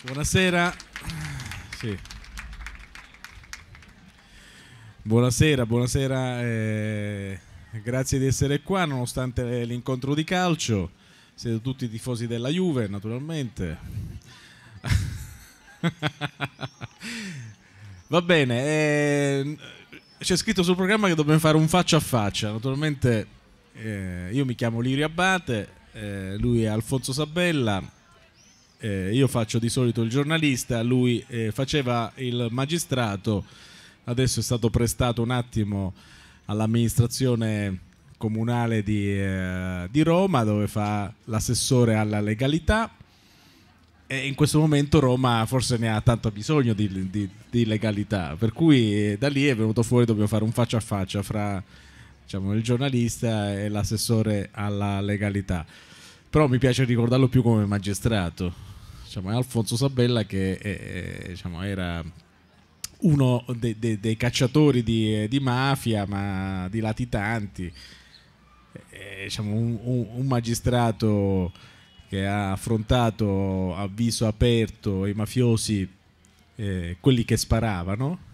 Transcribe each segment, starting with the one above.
Buonasera. Sì. Buonasera, buonasera. Grazie di essere qua nonostante l'incontro di calcio. Siete tutti i tifosi della Juve, naturalmente. Va bene. C'è scritto sul programma che dobbiamo fare un faccia a faccia. Naturalmente io mi chiamo Lirio Abbate, lui è Alfonso Sabella, io faccio di solito il giornalista, lui faceva il magistrato, adesso è stato prestato un attimo all'amministrazione comunale di Roma, dove fa l'assessore alla legalità, e in questo momento Roma forse ne ha tanto bisogno di legalità, per cui da lì è venuto fuori, dobbiamo fare un faccia a faccia fra, diciamo, il giornalista e l'assessore alla legalità, però mi piace ricordarlo più come magistrato, diciamo, è Alfonso Sabella che diciamo, era uno dei cacciatori di mafia, ma di latitanti, diciamo, un magistrato che ha affrontato a viso aperto i mafiosi, quelli che sparavano.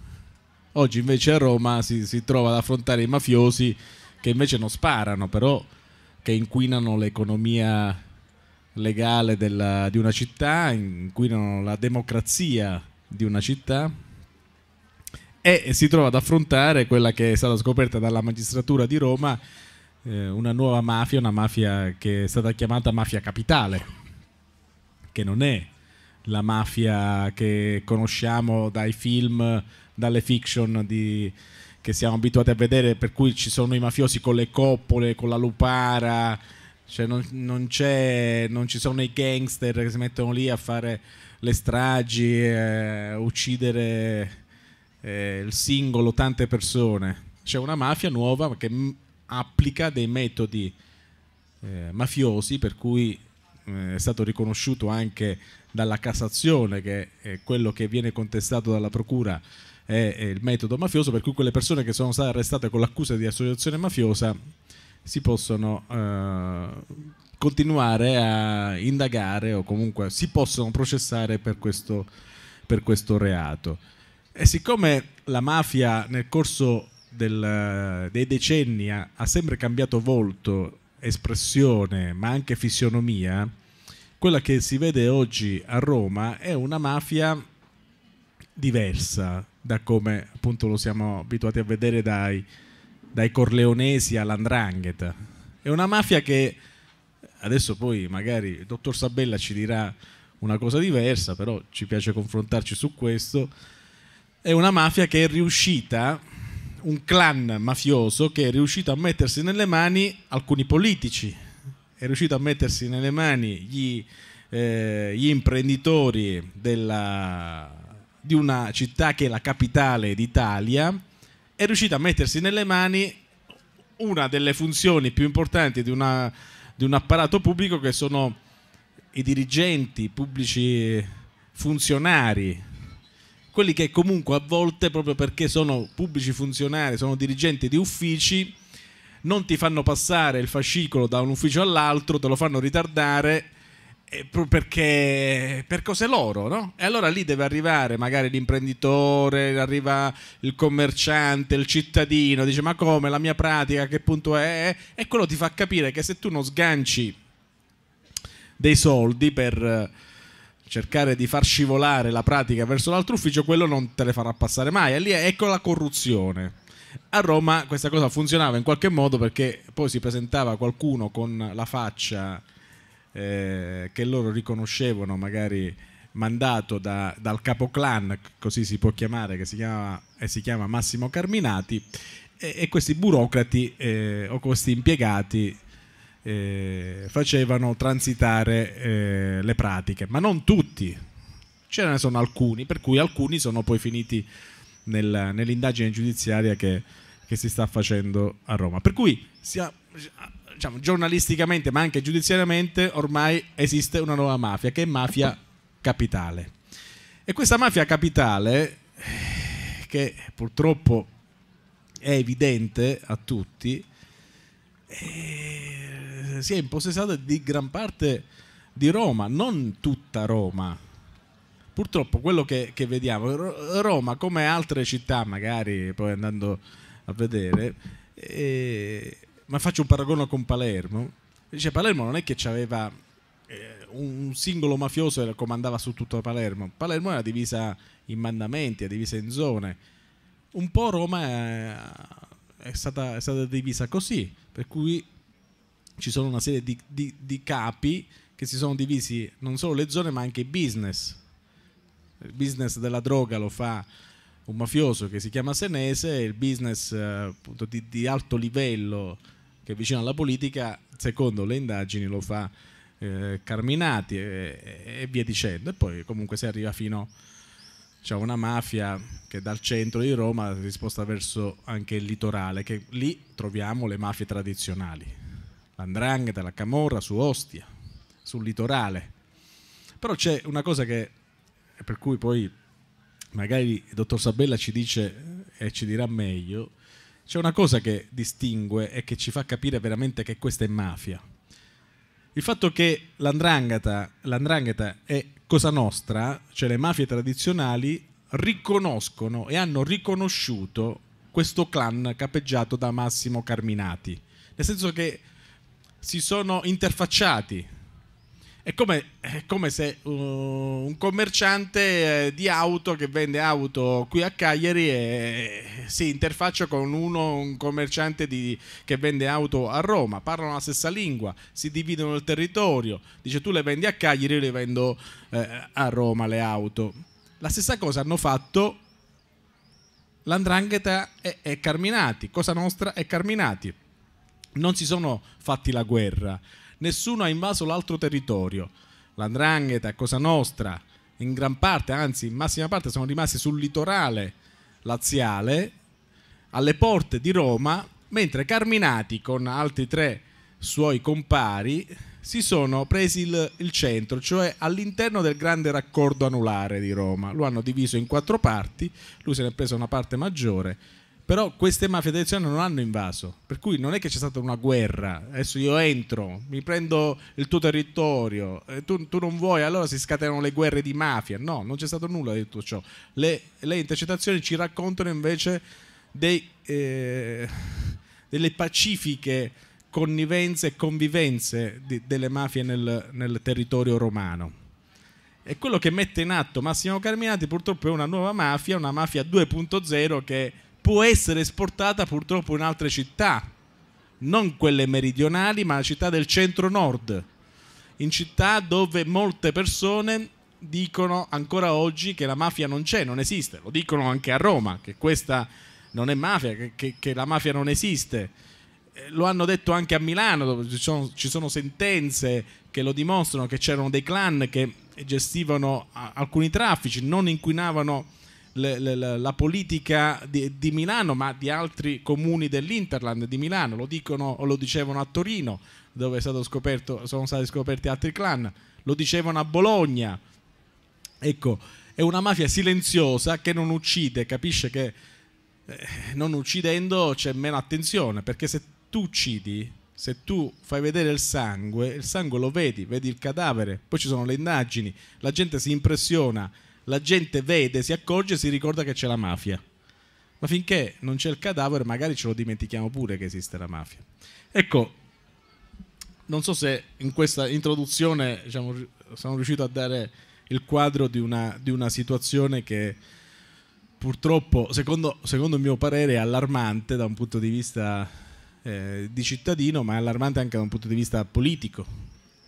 Oggi invece a Roma si trova ad affrontare i mafiosi che invece non sparano, però che inquinano l'economia legale di una città, inquinano la democrazia di una città, e si trova ad affrontare quella che è stata scoperta dalla magistratura di Roma, una nuova mafia, una mafia che è stata chiamata Mafia Capitale, che non è la mafia che conosciamo dai film, dalle fiction che siamo abituati a vedere, per cui ci sono i mafiosi con le coppole, con la lupara, cioè non ci sono i gangster che si mettono lì a fare le stragi, uccidere il singolo, tante persone. C'è una mafia nuova che applica dei metodi mafiosi, per cui è stato riconosciuto anche dalla Cassazione che quello che viene contestato dalla Procura è il metodo mafioso, per cui quelle persone che sono state arrestate con l'accusa di associazione mafiosa si possono continuare a indagare, o comunque si possono processare per questo reato. E siccome la mafia nel corso dei decenni ha sempre cambiato volto, espressione, ma anche fisionomia, quella che si vede oggi a Roma è una mafia diversa da come appunto lo siamo abituati a vedere dai corleonesi all''ndrangheta. È una mafia che adesso, poi magari il dottor Sabella ci dirà una cosa diversa, però ci piace confrontarci su questo, è una mafia che è riuscita, un clan mafioso che è riuscito a mettersi nelle mani alcuni politici, è riuscito a mettersi nelle mani gli imprenditori di una città che è la capitale d'Italia, è riuscito a mettersi nelle mani una delle funzioni più importanti di un apparato pubblico, che sono i dirigenti pubblici, funzionari, quelli che comunque a volte, proprio perché sono pubblici funzionari, sono dirigenti di uffici, non ti fanno passare il fascicolo da un ufficio all'altro, te lo fanno ritardare per cose loro, no? E allora lì deve arrivare magari l'imprenditore, arriva il commerciante, il cittadino, dice ma come, la mia pratica, che punto è? E quello ti fa capire che se tu non sganci dei soldi per cercare di far scivolare la pratica verso l'altro ufficio, quello non te le farà passare mai. E lì ecco la corruzione. A Roma questa cosa funzionava in qualche modo, perché poi si presentava qualcuno con la faccia che loro riconoscevano, magari mandato dal capoclan, così si può chiamare, che si chiama Massimo Carminati, e questi burocrati o questi impiegati facevano transitare le pratiche, ma non tutti, ce ne sono alcuni, per cui alcuni sono poi finiti nell'indagine giudiziaria che si sta facendo a Roma, per cui diciamo, giornalisticamente ma anche giudiziariamente ormai esiste una nuova mafia, che è Mafia Capitale. E questa Mafia Capitale, che purtroppo è evidente a tutti, si è impossessata di gran parte di Roma, non tutta Roma, purtroppo quello che vediamo, Roma come altre città, magari poi andando a vedere, ma faccio un paragone con Palermo, dice Palermo non è che c'aveva un singolo mafioso che comandava su tutto Palermo, Palermo era divisa in mandamenti, era divisa in zone, un po' Roma è stata divisa così, per cui ci sono una serie di capi che si sono divisi non solo le zone ma anche i business. Il business della droga lo fa un mafioso che si chiama Senese, il business appunto di alto livello che è vicino alla politica, secondo le indagini lo fa Carminati e via dicendo. E poi comunque si arriva fino, c'è una mafia che dal centro di Roma si sposta verso anche il litorale, che lì troviamo le mafie tradizionali, l'andrangheta, la camorra su Ostia, sul litorale. Però c'è una cosa che, per cui poi magari il dottor Sabella ci dice e ci dirà meglio, c'è una cosa che distingue e che ci fa capire veramente che questa è mafia. Il fatto che l'andrangheta e Cosa Nostra, cioè le mafie tradizionali, riconoscono e hanno riconosciuto questo clan capeggiato da Massimo Carminati, nel senso che si sono interfacciati. È come se un commerciante di auto che vende auto qui a Cagliari si interfaccia con un commerciante che vende auto a Roma, parlano la stessa lingua, si dividono il territorio, dice tu le vendi a Cagliari, io le vendo a Roma le auto. La stessa cosa hanno fatto l'andrangheta e Carminati, Cosa Nostra e Carminati, non si sono fatti la guerra. Nessuno ha invaso l'altro territorio. L'andrangheta, Cosa Nostra, in gran parte, anzi in massima parte, sono rimasti sul litorale laziale, alle porte di Roma, mentre Carminati con altri tre suoi compari si sono presi il centro, cioè all'interno del grande raccordo anulare di Roma. Lo hanno diviso in 4 parti, lui se ne è preso una parte maggiore. Però queste mafie tradizionali non hanno invaso, per cui non è che c'è stata una guerra, adesso io entro, mi prendo il tuo territorio, tu non vuoi, allora si scatenano le guerre di mafia, no, non c'è stato nulla di tutto ciò. Le intercettazioni ci raccontano invece delle pacifiche connivenze e convivenze delle mafie nel territorio romano. E quello che mette in atto Massimo Carminati purtroppo è una nuova mafia, una mafia 2.0 che può essere esportata purtroppo in altre città, non quelle meridionali, ma città del centro-nord, in città dove molte persone dicono ancora oggi che la mafia non c'è, non esiste. Lo dicono anche a Roma, che questa non è mafia, che la mafia non esiste. Lo hanno detto anche a Milano, dove ci sono sentenze che lo dimostrano, che c'erano dei clan che gestivano alcuni traffici, non inquinavano la politica di Milano, ma di altri comuni dell'Interland di Milano. Lo dicono o lo dicevano a Torino, dove sono stati scoperti altri clan, lo dicevano a Bologna. Ecco, è una mafia silenziosa che non uccide, capisce che non uccidendo c'è meno attenzione, perché se tu uccidi, se tu fai vedere il sangue lo vedi il cadavere, poi ci sono le indagini, la gente si impressiona, la gente vede, si accorge e si ricorda che c'è la mafia, ma finché non c'è il cadavere magari ce lo dimentichiamo pure che esiste la mafia. Ecco, non so se in questa introduzione, diciamo, sono riuscito a dare il quadro di una situazione che purtroppo secondo il mio parere è allarmante da un punto di vista di cittadino, ma è allarmante anche da un punto di vista politico,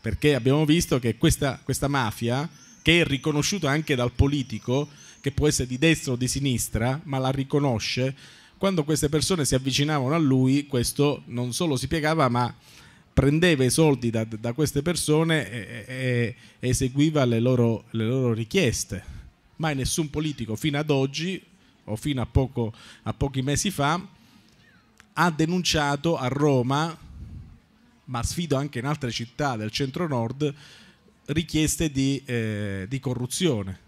perché abbiamo visto che questa mafia, che è riconosciuta anche dal politico, che può essere di destra o di sinistra, ma la riconosce, quando queste persone si avvicinavano a lui, questo non solo si piegava, ma prendeva i soldi da queste persone e eseguiva le loro richieste. Mai nessun politico fino ad oggi, o fino a pochi mesi fa, ha denunciato a Roma, ma sfido anche in altre città del centro-nord, richieste di corruzione.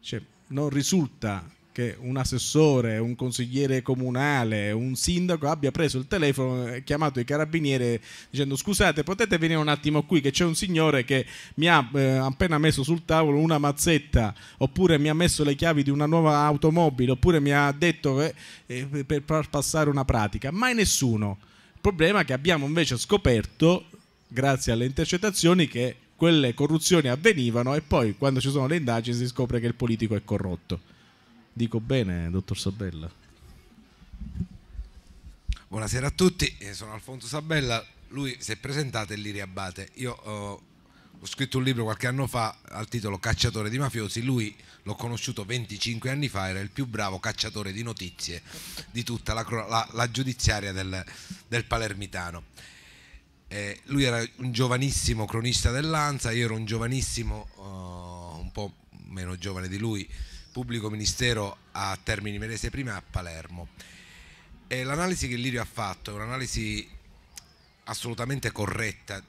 Cioè, non risulta che che un assessore, un consigliere comunale, un sindaco abbia preso il telefono e chiamato i carabinieri dicendo: scusate, potete venire un attimo qui che c'è un signore che mi ha appena messo sul tavolo una mazzetta, oppure mi ha messo le chiavi di una nuova automobile, oppure mi ha detto che, per far passare una pratica. Mai nessuno. Il problema è che abbiamo invece scoperto, grazie alle intercettazioni, che quelle corruzioni avvenivano, e poi quando ci sono le indagini si scopre che il politico è corrotto. Dico bene, dottor Sabella? Buonasera a tutti, sono Alfonso Sabella, lui si è presentato, è Lirio Abbate. Io ho scritto un libro qualche anno fa al titolo Cacciatore di mafiosi, lui l'ho conosciuto 25 anni fa, era il più bravo cacciatore di notizie di tutta la giudiziaria del palermitano. Lui era un giovanissimo cronista dell'ANSA, io ero un giovanissimo, un po' meno giovane di lui, pubblico ministero a Termini Imerese prima e a Palermo. L'analisi che Lirio ha fatto è un'analisi assolutamente corretta,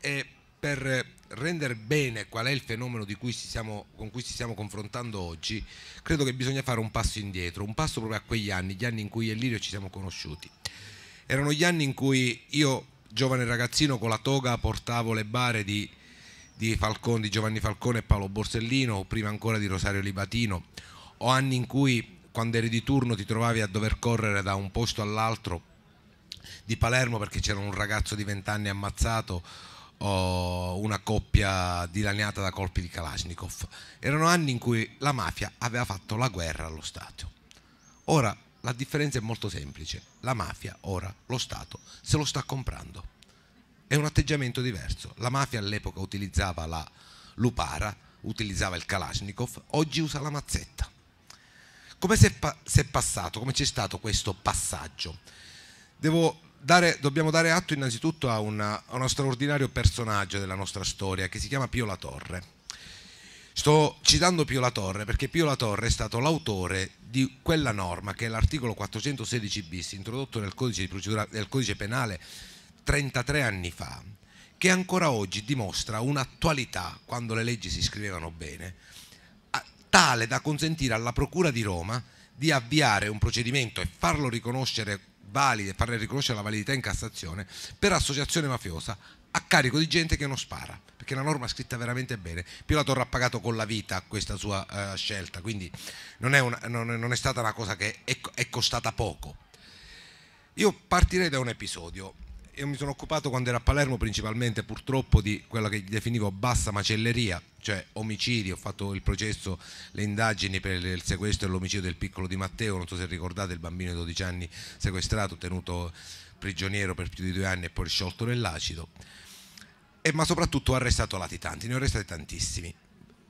e per rendere bene qual è il fenomeno con cui ci stiamo confrontando oggi, credo che bisogna fare un passo indietro, un passo proprio a quegli anni, gli anni in cui io e Lirio ci siamo conosciuti. Erano gli anni in cui io, giovane ragazzino con la toga, portavo le bare di Giovanni Falcone e Paolo Borsellino, o prima ancora di Rosario Libatino, o anni in cui, quando eri di turno, ti trovavi a dover correre da un posto all'altro di Palermo perché c'era un ragazzo di 20 anni ammazzato o una coppia dilaniata da colpi di Kalashnikov. Erano anni in cui la mafia aveva fatto la guerra allo Stato. Ora la differenza è molto semplice: la mafia ora lo Stato se lo sta comprando. È un atteggiamento diverso. La mafia all'epoca utilizzava la lupara, utilizzava il Kalashnikov, oggi usa la mazzetta. Come si è passato? Come c'è stato questo passaggio? Dobbiamo dare atto innanzitutto a uno straordinario personaggio della nostra storia che si chiama Pio La Torre. Sto citando Pio La Torre perché Pio La Torre è stato l'autore di quella norma che è l'articolo 416 bis introdotto nel codice penale 33 anni fa, che ancora oggi dimostra un'attualità, quando le leggi si scrivevano bene, tale da consentire alla Procura di Roma di avviare un procedimento e farlo riconoscere valido, e farne riconoscere la validità in Cassazione per associazione mafiosa a carico di gente che non spara, perché è una norma scritta veramente bene. Pio La Torre ha pagato con la vita questa sua scelta, quindi non è stata una cosa che è costata poco. Io partirei da un episodio. Io mi sono occupato, quando ero a Palermo, principalmente purtroppo di quella che definivo bassa macelleria, cioè omicidi. Ho fatto il processo, le indagini per il sequestro e l'omicidio del piccolo Di Matteo, non so se ricordate, il bambino di 12 anni sequestrato, tenuto prigioniero per più di 2 anni e poi sciolto nell'acido. Ma soprattutto ho arrestato latitanti, ne ho arrestati tantissimi,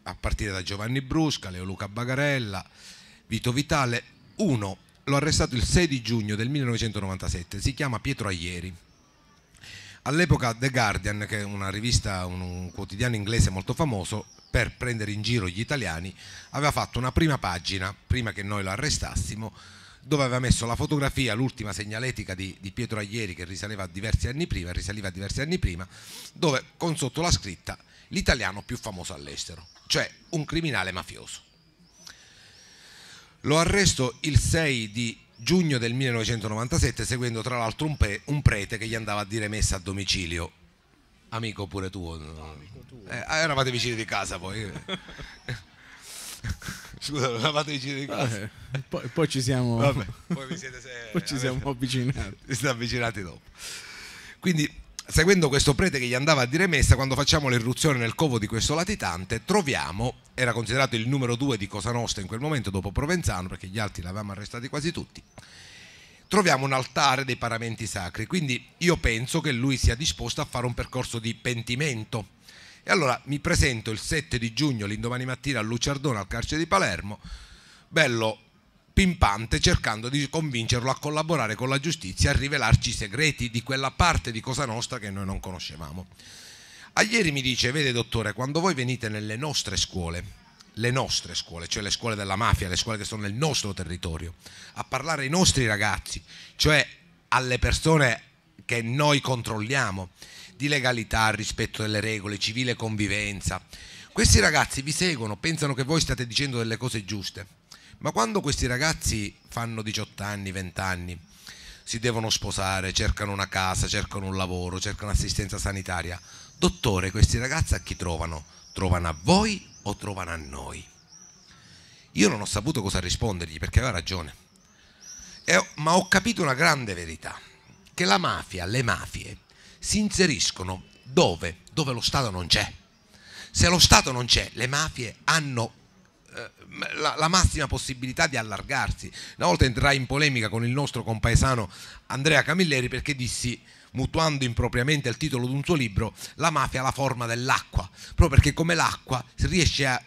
a partire da Giovanni Brusca, Leoluca Bagarella, Vito Vitale. Uno l'ho arrestato il 6 giugno del 1997, si chiama Pietro Aglieri. All'epoca The Guardian, che è una rivista, un quotidiano inglese molto famoso per prendere in giro gli italiani, aveva fatto una prima pagina, prima che noi lo arrestassimo, dove aveva messo la fotografia, l'ultima segnaletica di Pietro Aglieri, che risaleva a diversi anni prima, dove con sotto la scritta l'italiano più famoso all'estero, cioè un criminale mafioso. Lo arresto il 6 di giugno del 1997, seguendo tra l'altro un prete che gli andava a dire messa a domicilio. Amico pure tuo? No, amico tuo. Eravate vicini di casa poi. Scusa, non eravate vicini di casa? Poi ci siamo. Vabbè, poi vi siete poi ci siamo avvicinati. Si sono avvicinati dopo. Quindi, seguendo questo prete che gli andava a dire messa, quando facciamo l'irruzione nel covo di questo latitante, troviamo, era considerato il numero 2 di Cosa Nostra in quel momento dopo Provenzano, perché gli altri l'avevamo arrestati quasi tutti, troviamo un altare dei paramenti sacri. Quindi io penso che lui sia disposto a fare un percorso di pentimento. E allora mi presento il 7 di giugno, l'indomani mattina, a Luciardone, al carcere di Palermo, bello pimpante, cercando di convincerlo a collaborare con la giustizia, a rivelarci i segreti di quella parte di Cosa Nostra che noi non conoscevamo. Aglieri mi dice: vede dottore, quando voi venite nelle nostre scuole, cioè le scuole della mafia, le scuole che sono nel nostro territorio, a parlare ai nostri ragazzi, cioè alle persone che noi controlliamo, di legalità, rispetto delle regole, civile convivenza, questi ragazzi vi seguono, pensano che voi state dicendo delle cose giuste. Ma quando questi ragazzi fanno 18 anni, 20 anni, si devono sposare, cercano una casa, cercano un lavoro, cercano assistenza sanitaria, dottore, questi ragazzi a chi trovano? Trovano a voi o trovano a noi? Io non ho saputo cosa rispondergli, perché aveva ragione, ma ho capito una grande verità, che la mafia, le mafie si inseriscono dove lo Stato non c'è. Se lo Stato non c'è, le mafie hanno la massima possibilità di allargarsi. Una volta entrai in polemica con il nostro compaesano Andrea Camilleri, perché dissi, mutuando impropriamente il titolo di un suo libro, la mafia ha la forma dell'acqua, proprio perché come l'acqua si riesce a,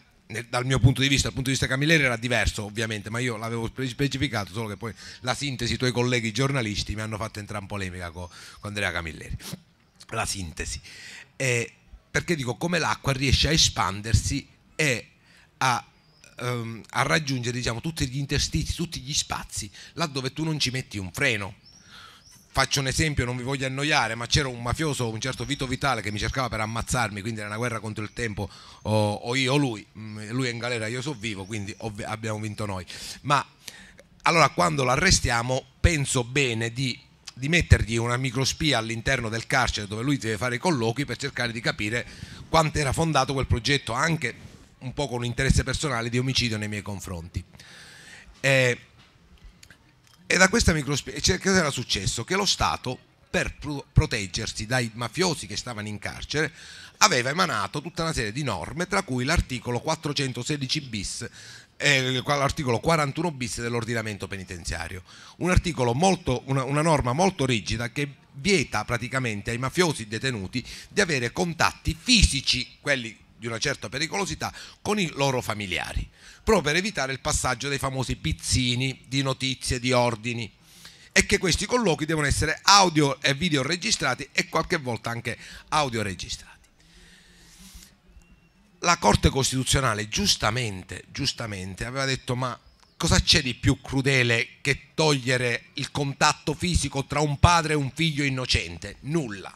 dal mio punto di vista, dal punto di vista Camilleri era diverso ovviamente, ma io l'avevo specificato, solo che poi la sintesi, i tuoi colleghi giornalisti mi hanno fatto entrare in polemica con Andrea Camilleri, la sintesi, perché dico come l'acqua riesce a espandersi e a raggiungere, diciamo, tutti gli interstizi, tutti gli spazi laddove tu non ci metti un freno. Faccio un esempio, non vi voglio annoiare, ma c'era un mafioso, un certo Vito Vitale, che mi cercava per ammazzarmi, quindi era una guerra contro il tempo, o io o lui è in galera, io so vivo, quindi abbiamo vinto noi. Ma allora quando lo arrestiamo penso bene di mettergli una microspia all'interno del carcere dove lui deve fare i colloqui per cercare di capire quanto era fondato quel progetto, anche un po' con un interesse personale di omicidio nei miei confronti. E da questa microspia, che era successo? Che lo Stato, per proteggersi dai mafiosi che stavano in carcere, aveva emanato tutta una serie di norme, tra cui l'articolo 416 bis e l'articolo 41 bis dell'ordinamento penitenziario. Un articolo molto, una norma molto rigida che vieta praticamente ai mafiosi detenuti di avere contatti fisici, quelli di una certa pericolosità, con i loro familiari, proprio per evitare il passaggio dei famosi pizzini di notizie, di ordini, e che questi colloqui devono essere audio e video registrati e qualche volta anche audio registrati. La Corte Costituzionale giustamente aveva detto, ma cosa c'è di più crudele che togliere il contatto fisico tra un padre e un figlio innocente? Nulla,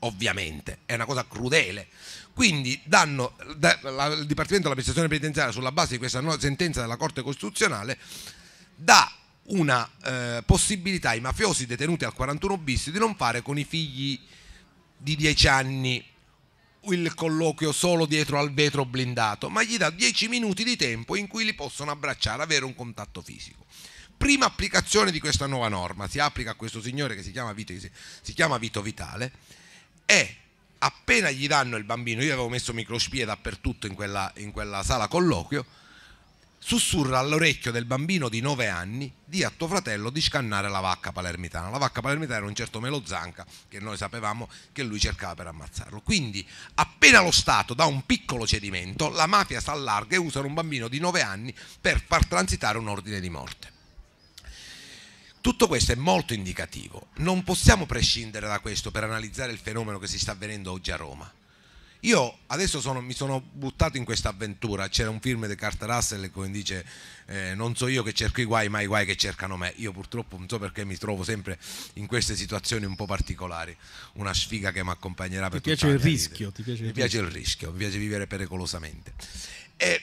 ovviamente, è una cosa crudele. Quindi il Dipartimento dell'Amministrazione Penitenziaria, sulla base di questa nuova sentenza della Corte Costituzionale, dà una possibilità ai mafiosi detenuti al 41 bis di non fare con i figli di 10 anni il colloquio solo dietro al vetro blindato, ma gli dà 10 minuti di tempo in cui li possono abbracciare, avere un contatto fisico. Prima applicazione di questa nuova norma, si applica a questo signore che si chiama Vito Vitale, e appena gli danno il bambino, io avevo messo microspie dappertutto in quella sala colloquio, sussurra all'orecchio del bambino di 9 anni, di a tuo fratello di scannare la vacca palermitana. La vacca palermitana era un certo Melo Zanca, che noi sapevamo che lui cercava per ammazzarlo. Quindi appena lo Stato dà un piccolo cedimento, la mafia si allarga e usa un bambino di 9 anni per far transitare un ordine di morte. Tutto questo è molto indicativo, non possiamo prescindere da questo per analizzare il fenomeno che si sta avvenendo oggi a Roma. Io adesso mi sono buttato in questa avventura, c'era un film di Carter Russell che dice non so io che cerco i guai, ma i guai che cercano me. Io purtroppo non so perché mi trovo sempre in queste situazioni un po' particolari, una sfiga che mi accompagnerà per tutta la mia vita. Ti piace il rischio? Mi piace il rischio, mi piace vivere pericolosamente. E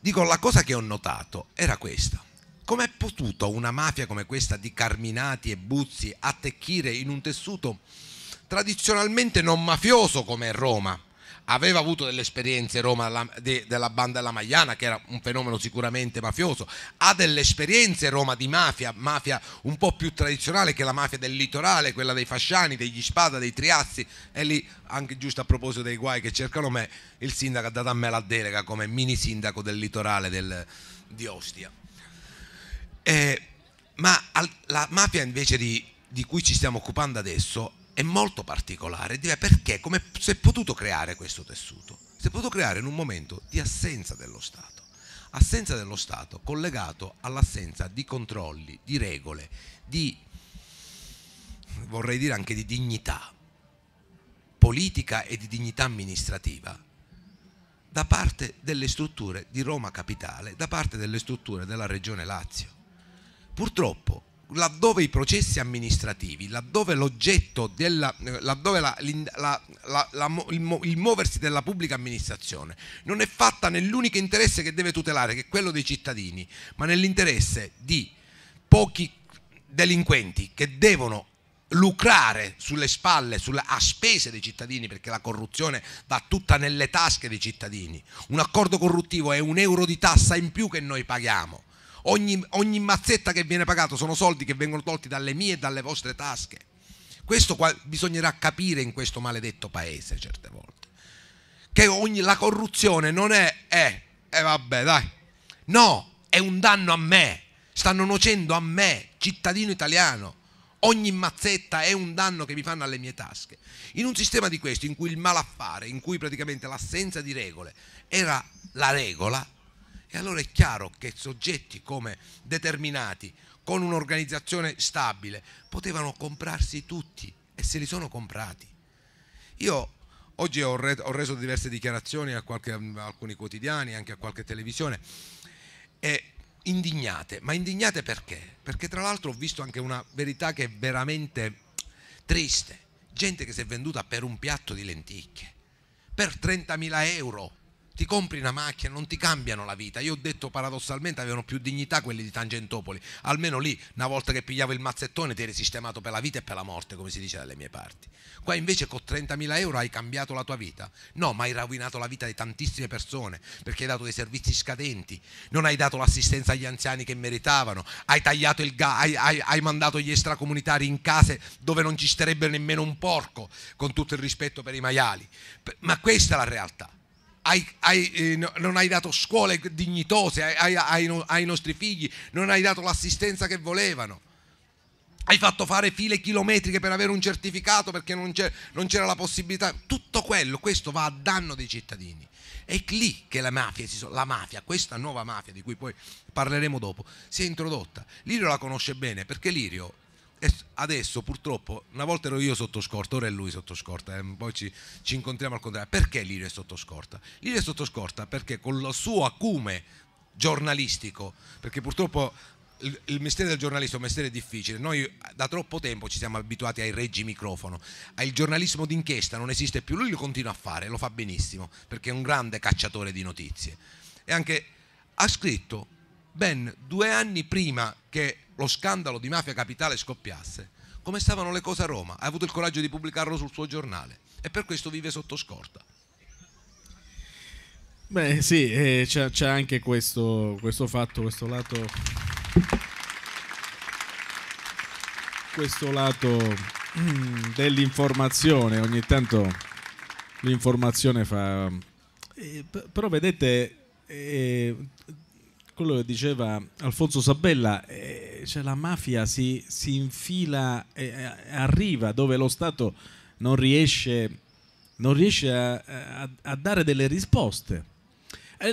dico, la cosa che ho notato era questa. Com'è potuto una mafia come questa di Carminati e Buzzi attecchire in un tessuto tradizionalmente non mafioso come Roma? Aveva avuto delle esperienze Roma della banda della Magliana, che era un fenomeno sicuramente mafioso, ha delle esperienze Roma di mafia un po' più tradizionale, che la mafia del litorale, quella dei Fasciani, degli Spada, dei Triassi. E lì, anche giusto a proposito dei guai che cercano me, il sindaco ha dato a me la delega come mini sindaco del litorale di Ostia. Ma la mafia invece di cui ci stiamo occupando adesso è molto particolare, perché come si è potuto creare questo tessuto? Si è potuto creare in un momento di assenza dello Stato collegato all'assenza di controlli, di regole, di, vorrei dire anche di dignità politica e di dignità amministrativa, da parte delle strutture di Roma Capitale, da parte delle strutture della Regione Lazio. Purtroppo laddove i processi amministrativi, laddove l'oggetto della, il muoversi della pubblica amministrazione non è fatta nell'unico interesse che deve tutelare, che è quello dei cittadini, ma nell'interesse di pochi delinquenti che devono lucrare sulle spalle, a spese dei cittadini, perché la corruzione va tutta nelle tasche dei cittadini. Un accordo corruttivo è un euro di tassa in più che noi paghiamo. Ogni mazzetta che viene pagato sono soldi che vengono tolti dalle mie e dalle vostre tasche. Questo qua bisognerà capire in questo maledetto paese certe volte. Che la corruzione non è, vabbè dai, no, è un danno a me, stanno nocendo a me, cittadino italiano. Ogni mazzetta è un danno che mi fanno alle mie tasche. In un sistema di questo, in cui il malaffare, in cui praticamente l'assenza di regole era la regola, e allora è chiaro che soggetti come determinati, con un'organizzazione stabile, potevano comprarsi tutti e se li sono comprati. Io oggi ho reso diverse dichiarazioni a alcuni quotidiani, anche a qualche televisione, e indignate, ma indignate perché? Perché tra l'altro ho visto anche una verità che è veramente triste, gente che si è venduta per un piatto di lenticchie, per 30.000 euro, ti compri una macchina, non ti cambiano la vita. Io ho detto paradossalmente avevano più dignità quelli di Tangentopoli, almeno lì una volta che pigliavo il mazzettone ti eri sistemato per la vita e per la morte, come si dice dalle mie parti. Qua invece con 30.000 euro hai cambiato la tua vita? No, ma hai rovinato la vita di tantissime persone, perché hai dato dei servizi scadenti, non hai dato l'assistenza agli anziani che meritavano, hai tagliato il gas, hai mandato gli extracomunitari in case dove non ci starebbe nemmeno un porco, con tutto il rispetto per i maiali. Ma questa è la realtà. Non hai dato scuole dignitose ai nostri figli, non hai dato l'assistenza che volevano, hai fatto fare file chilometriche per avere un certificato perché non c'era la possibilità. Tutto quello, questo va a danno dei cittadini. È lì che la mafia, questa nuova mafia di cui poi parleremo dopo, si è introdotta. Lirio la conosce bene, perché Lirio adesso purtroppo, una volta ero io sotto scorta, ora è lui sotto scorta, poi ci incontriamo al contrario. Perché Lirio è sotto scorta? Lirio è sotto scorta perché con il suo acume giornalistico, perché purtroppo il mestiere del giornalista è un mestiere difficile, noi da troppo tempo ci siamo abituati ai reggi microfono, al giornalismo d'inchiesta non esiste più, lui lo continua a fare, lo fa benissimo, perché è un grande cacciatore di notizie. E anche ha scritto ben 2 anni prima che lo scandalo di Mafia Capitale scoppiasse come stavano le cose a Roma, ha avuto il coraggio di pubblicarlo sul suo giornale e per questo vive sotto scorta. Beh sì, c'è anche questo fatto, questo lato dell'informazione. Ogni tanto l'informazione fa, però vedete, quello che diceva Alfonso Sabella, cioè la mafia si infila, arriva dove lo Stato non riesce a dare delle risposte.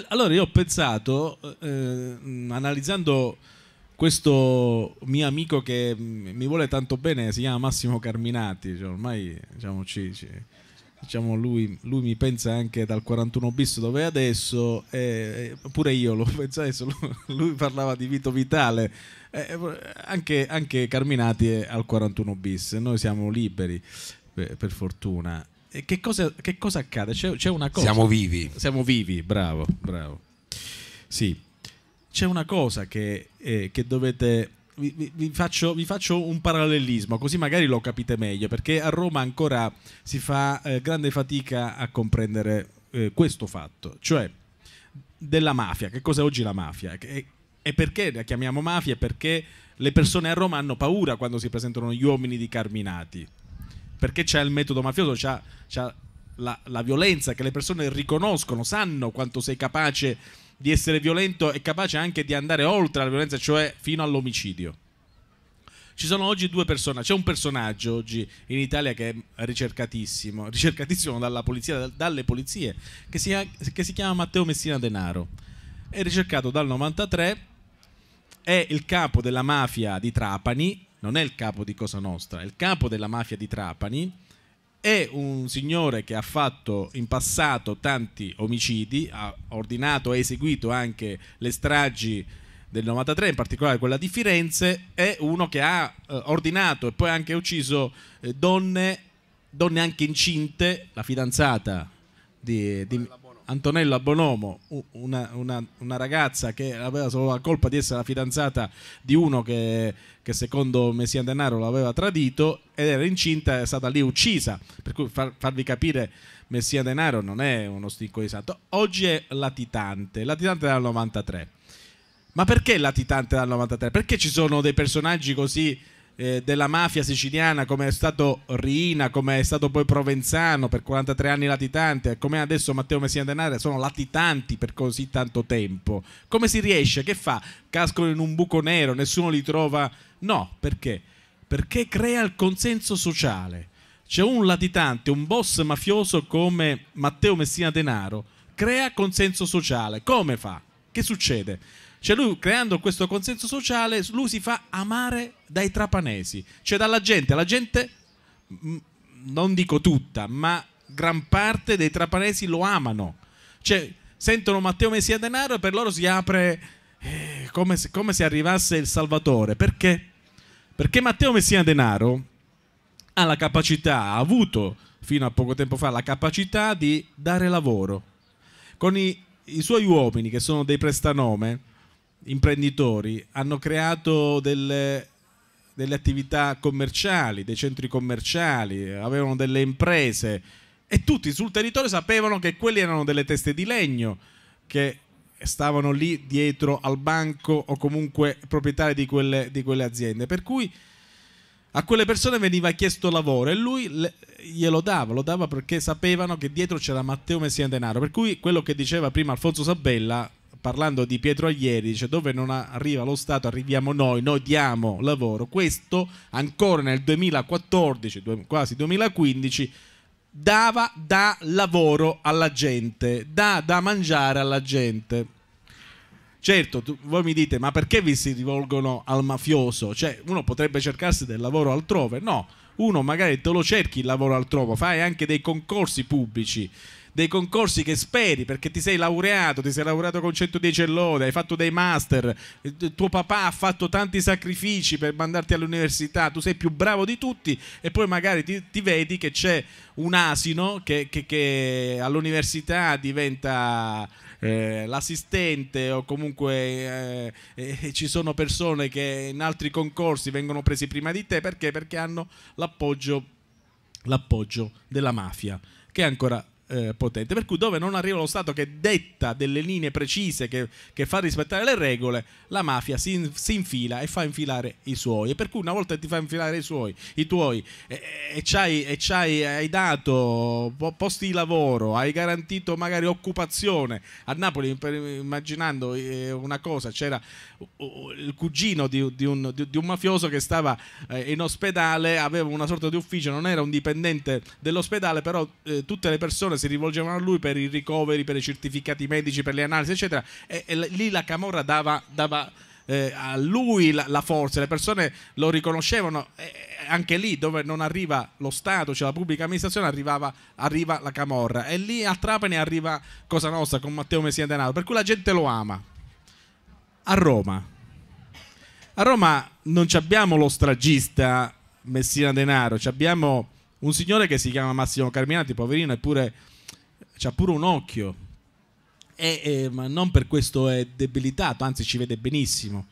Allora io ho pensato, analizzando questo mio amico che mi vuole tanto bene, si chiama Massimo Carminati, cioè ormai diciamo, diciamo lui mi pensa anche dal 41 bis dove è adesso, pure io lo pensavo, lui parlava di Vito Vitale, anche Carminati è al 41 bis, noi siamo liberi per fortuna. E che cosa accade? C'è una cosa. Siamo vivi, bravo. Sì, c'è una cosa che dovete... Vi faccio un parallelismo, così magari lo capite meglio, perché a Roma ancora si fa grande fatica a comprendere questo fatto, cioè della mafia, che cos'è oggi la mafia e perché la chiamiamo mafia, perché le persone a Roma hanno paura quando si presentano gli uomini di Carminati, perché c'è il metodo mafioso, c'è la violenza che le persone riconoscono, sanno quanto sei capace di essere violento e capace anche di andare oltre la violenza, cioè fino all'omicidio. Ci sono oggi due personaggi, c'è un personaggio oggi in Italia che è ricercatissimo dalle polizie, che si chiama Matteo Messina Denaro, è ricercato dal 93, è il capo della mafia di Trapani, non è il capo di Cosa Nostra, è il capo della mafia di Trapani, è un signore che ha fatto in passato tanti omicidi, ha ordinato e eseguito anche le stragi del 93, in particolare quella di Firenze, è uno che ha ordinato e poi anche ucciso donne anche incinte, la fidanzata di Antonella Bonomo, una ragazza che aveva solo la colpa di essere la fidanzata di uno che secondo Messina Denaro l'aveva tradito ed era incinta, è stata lì uccisa. Per cui farvi capire, Messina Denaro non è uno stinco di santo. Oggi è latitante dal 93. Ma perché latitante dal 93? Perché ci sono dei personaggi così della mafia siciliana, come è stato Riina, come è stato poi Provenzano per 43 anni latitante, come adesso Matteo Messina Denaro, sono latitanti per così tanto tempo? Come si riesce? Che fa? Cascono in un buco nero, nessuno li trova? No, perché? Perché crea il consenso sociale. C'è un latitante, un boss mafioso come Matteo Messina Denaro, crea consenso sociale. Come fa? Che succede? Cioè lui, creando questo consenso sociale, lui si fa amare dai trapanesi, cioè dalla gente. La gente, non dico tutta, ma gran parte dei trapanesi lo amano. Cioè sentono Matteo Messina Denaro e per loro si apre come se arrivasse il Salvatore. Perché? Perché Matteo Messina Denaro ha la capacità, ha avuto fino a poco tempo fa la capacità di dare lavoro. Con i suoi uomini, che sono dei prestanome, imprenditori, hanno creato delle attività commerciali, dei centri commerciali, avevano delle imprese e tutti sul territorio sapevano che quelli erano delle teste di legno che stavano lì dietro al banco o comunque proprietari di quelle aziende, per cui a quelle persone veniva chiesto lavoro e lui glielo dava, lo dava perché sapevano che dietro c'era Matteo Messina Denaro. Per cui quello che diceva prima Alfonso Sabella, parlando di Pietro Aglieri, dice: dove non arriva lo Stato arriviamo noi diamo lavoro. Questo ancora nel 2014, quasi 2015, dà lavoro alla gente, dà da mangiare alla gente. Certo, voi mi dite: ma perché vi si rivolgono al mafioso? Cioè, uno potrebbe cercarsi del lavoro altrove. No, uno magari te lo cerchi il lavoro altrove, fai anche dei concorsi pubblici, dei concorsi che speri perché ti sei laureato con 110 lode, hai fatto dei master, tuo papà ha fatto tanti sacrifici per mandarti all'università, tu sei più bravo di tutti e poi magari ti vedi che c'è un asino che all'università diventa l'assistente o comunque ci sono persone che in altri concorsi vengono presi prima di te. Perché? Perché hanno l'appoggio della mafia, che è ancora potente. Per cui dove non arriva lo Stato che detta delle linee precise, che fa rispettare le regole, la mafia si infila e fa infilare i suoi. E per cui una volta ti fa infilare i tuoi hai dato posti di lavoro, hai garantito magari occupazione. A Napoli, immaginando una cosa, c'era il cugino di un mafioso che stava in ospedale, aveva una sorta di ufficio, non era un dipendente dell'ospedale, però tutte le persone si rivolgevano a lui per i ricoveri, per i certificati medici, per le analisi, eccetera. E lì la camorra dava a lui la forza, le persone lo riconoscevano. Anche lì dove non arriva lo Stato, cioè la pubblica amministrazione, arriva la camorra. E lì a Trapani arriva Cosa Nostra con Matteo Messina Denaro, per cui la gente lo ama. A Roma non abbiamo lo stragista Messina Denaro, abbiamo un signore che si chiama Massimo Carminati, poverino, eppure c'ha pure un occhio, ma non per questo è debilitato, anzi ci vede benissimo.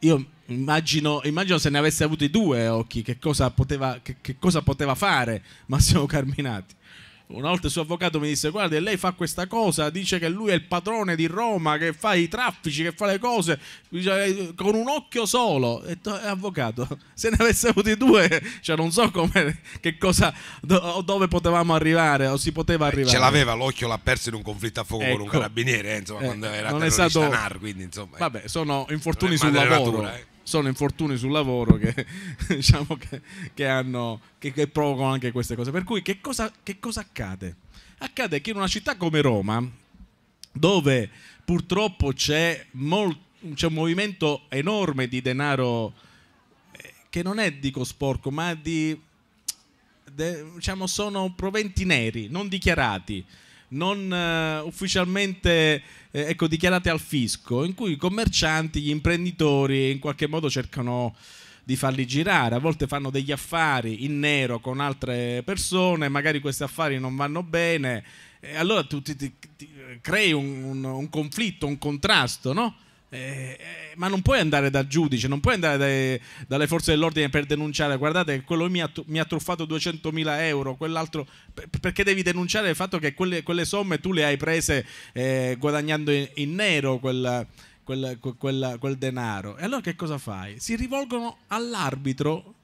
Io immagino se ne avesse avuto i due occhi che cosa poteva fare Massimo Carminati. Una volta il suo avvocato mi disse: guarda, lei fa questa cosa, dice che lui è il padrone di Roma, che fa i traffici, che fa le cose con un occhio solo. E avvocato, se ne avesse avuti due, cioè non so come, che cosa, dove potevamo arrivare o si poteva arrivare. Ce l'aveva l'occhio, l'ha perso in un conflitto a fuoco, ecco, con un carabiniere, insomma, quando era terrorista, quindi insomma, vabbè, sono infortuni sul lavoro. Sono infortuni sul lavoro che diciamo che provocano anche queste cose. Per cui che cosa accade? Accade che in una città come Roma, dove purtroppo c'è un movimento enorme di denaro che non è, dico, sporco, ma diciamo sono proventi neri, non dichiarati, non ufficialmente ecco, dichiarate al fisco, in cui i commercianti, gli imprenditori in qualche modo cercano di farli girare, a volte fanno degli affari in nero con altre persone, magari questi affari non vanno bene, e allora tu ti crei un conflitto, un contrasto, no? Ma non puoi andare dal giudice, non puoi andare dalle forze dell'ordine per denunciare, guardate che quello mi ha truffato 200.000 euro, quell'altro, perché devi denunciare il fatto che quelle somme tu le hai prese guadagnando in nero quel denaro. E allora che cosa fai? Si rivolgono all'arbitro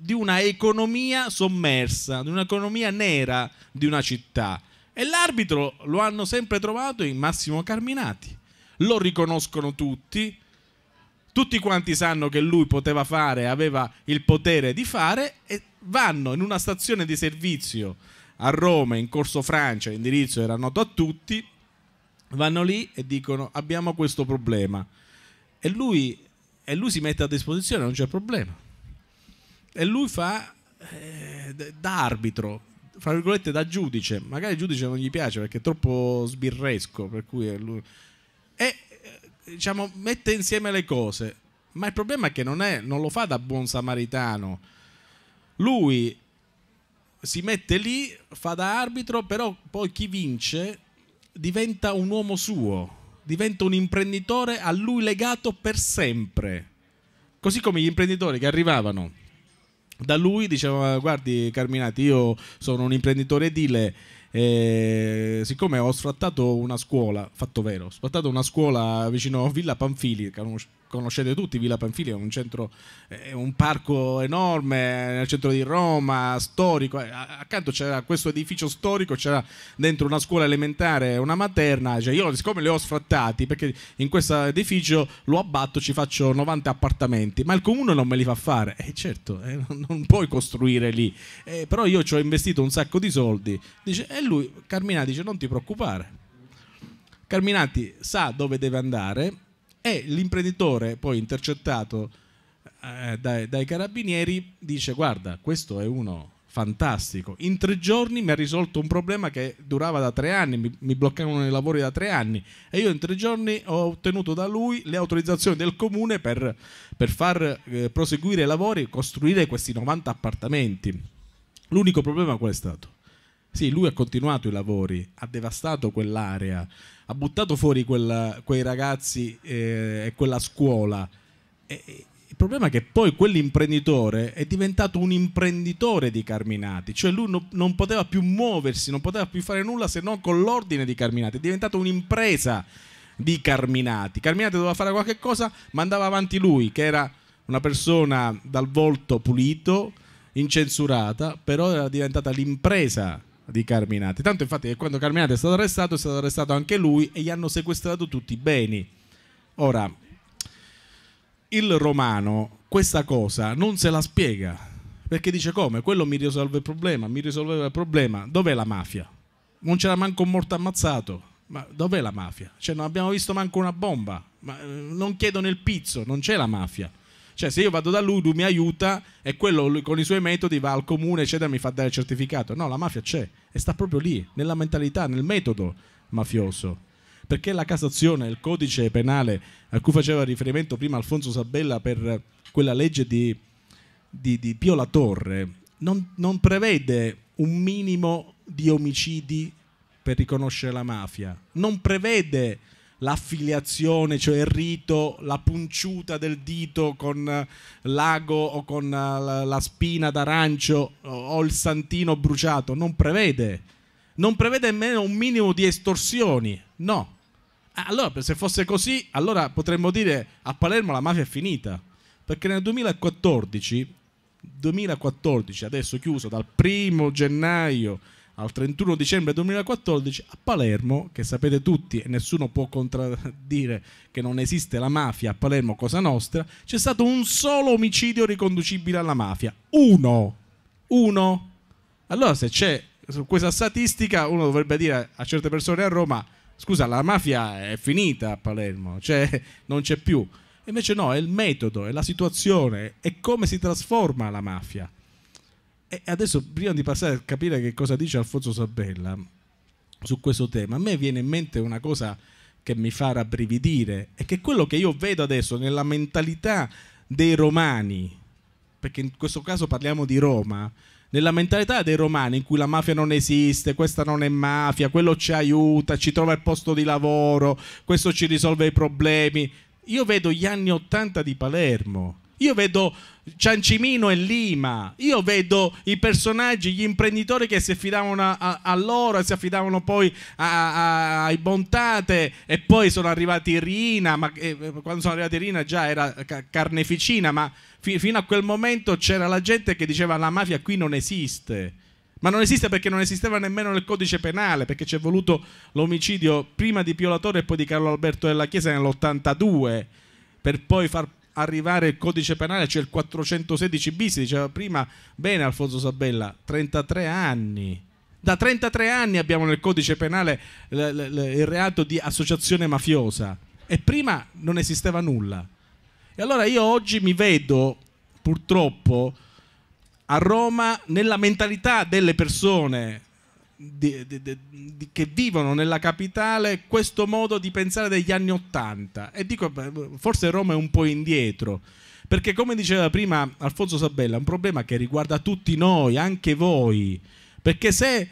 di una economia sommersa, di un'economia nera di una città, e l'arbitro lo hanno sempre trovato in Massimo Carminati. Lo riconoscono tutti quanti sanno che lui poteva fare, aveva il potere di fare, e vanno in una stazione di servizio a Roma, in Corso Francia, l'indirizzo era noto a tutti, vanno lì e dicono abbiamo questo problema, e lui si mette a disposizione, non c'è problema, e lui fa da arbitro, fra virgolette da giudice, magari il giudice non gli piace perché è troppo sbirresco, per cui lui... E diciamo, mette insieme le cose, ma il problema è che non lo fa da buon samaritano. Lui si mette lì, fa da arbitro, però poi chi vince diventa un uomo suo, diventa un imprenditore a lui legato per sempre. Così come gli imprenditori che arrivavano da lui dicevano: guardi Carminati, io sono un imprenditore edile, siccome ho sfrattato una scuola, fatto vero, ho sfrattato una scuola vicino a Villa Pamphilj, conoscete tutti, Villa Pamphilj è un centro, un parco enorme nel centro di Roma, storico, accanto c'era questo edificio storico, c'era dentro una scuola elementare, una materna, cioè io siccome le ho sfrattati, perché in questo edificio lo abbatto, ci faccio 90 appartamenti, ma il comune non me li fa fare, certo, non puoi costruire lì, però io ci ho investito un sacco di soldi, dice. E lui, Carminati, dice non ti preoccupare. Carminati sa dove deve andare, e l'imprenditore poi intercettato dai carabinieri dice guarda questo è uno fantastico, in 3 giorni mi ha risolto un problema che durava da 3 anni, mi bloccavano i lavori da 3 anni, e io in 3 giorni ho ottenuto da lui le autorizzazioni del comune per far proseguire i lavori, costruire questi 90 appartamenti. L'unico problema qual è stato? Sì, lui ha continuato i lavori, ha devastato quell'area, ha buttato fuori quei ragazzi e quella scuola. E il problema è che poi quell'imprenditore è diventato un imprenditore di Carminati, cioè lui non poteva più muoversi, non poteva più fare nulla se non con l'ordine di Carminati, è diventata un'impresa di Carminati. Carminati doveva fare qualche cosa, ma andava avanti lui, che era una persona dal volto pulito, incensurata, però era diventata l'impresa di Carminati. Tanto infatti che quando Carminati è stato arrestato anche lui, e gli hanno sequestrato tutti i beni. Ora, il romano questa cosa non se la spiega, perché dice come? Quello mi risolveva il problema, dov'è la mafia? Non c'era manco un morto ammazzato, ma dov'è la mafia? Cioè non abbiamo visto manco una bomba, ma non chiedono il pizzo, non c'è la mafia. Cioè se io vado da lui, lui mi aiuta, e quello con i suoi metodi va al comune eccetera, mi fa dare il certificato. No, la mafia c'è, e sta proprio lì, nella mentalità, nel metodo mafioso. Perché la Cassazione, il codice penale a cui faceva riferimento prima Alfonso Sabella per quella legge di Pio La Torre, non prevede un minimo di omicidi per riconoscere la mafia, non prevede l'affiliazione, cioè il rito, la punciuta del dito con l'ago o con la spina d'arancio o il santino bruciato, non prevede nemmeno un minimo di estorsioni, no. Allora se fosse così, allora potremmo dire a Palermo la mafia è finita, perché nel 2014, adesso chiuso dal 1° gennaio al 31 dicembre 2014, a Palermo, che sapete tutti e nessuno può contraddire che non esiste la mafia a Palermo, Cosa Nostra, c'è stato un solo omicidio riconducibile alla mafia. Uno. Allora se c'è su questa statistica, uno dovrebbe dire a certe persone a Roma scusa, la mafia è finita a Palermo, cioè non c'è più. Invece no, è il metodo, è la situazione, è come si trasforma la mafia. E adesso, prima di passare a capire che cosa dice Alfonso Sabella, su questo tema, a me viene in mente una cosa che mi fa rabbrividire, è che quello che io vedo adesso nella mentalità dei romani, perché in questo caso parliamo di Roma, nella mentalità dei romani in cui la mafia non esiste, questa non è mafia, quello ci aiuta, ci trova il posto di lavoro, questo ci risolve i problemi. Io vedo gli anni '80 di Palermo, io vedo Ciancimino e Lima, io vedo i personaggi, gli imprenditori che si affidavano a loro, si affidavano poi ai Bontate, e poi sono arrivati Riina, ma quando sono arrivati Riina già era carneficina, ma fino a quel momento c'era la gente che diceva la mafia qui non esiste, ma non esiste perché non esisteva nemmeno nel codice penale, perché c'è voluto l'omicidio prima di Pio La Torre e poi di Carlo Alberto Della Chiesa nell'82 per poi far arrivare il codice penale, cioè il 416 bis, diceva prima bene Alfonso Sabella, 33 anni. Da 33 anni abbiamo nel codice penale il reato di associazione mafiosa e prima non esisteva nulla. E allora io oggi mi vedo purtroppo a Roma nella mentalità delle persone che vivono nella capitale questo modo di pensare degli anni '80, e dico forse Roma è un po' indietro, perché come diceva prima Alfonso Sabella è un problema che riguarda tutti noi, anche voi, perché se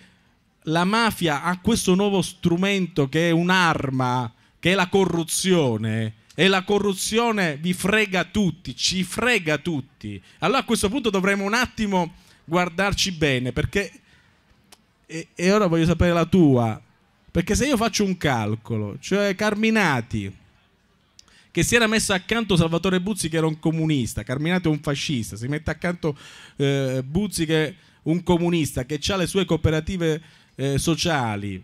la mafia ha questo nuovo strumento che è un'arma, che è la corruzione, e la corruzione vi frega tutti, ci frega tutti, allora a questo punto dovremmo un attimo guardarci bene, perché e ora voglio sapere la tua, perché se io faccio un calcolo, cioè Carminati che si era messo accanto Salvatore Buzzi che era un comunista, Carminati è un fascista, si mette accanto Buzzi che è un comunista che ha le sue cooperative sociali,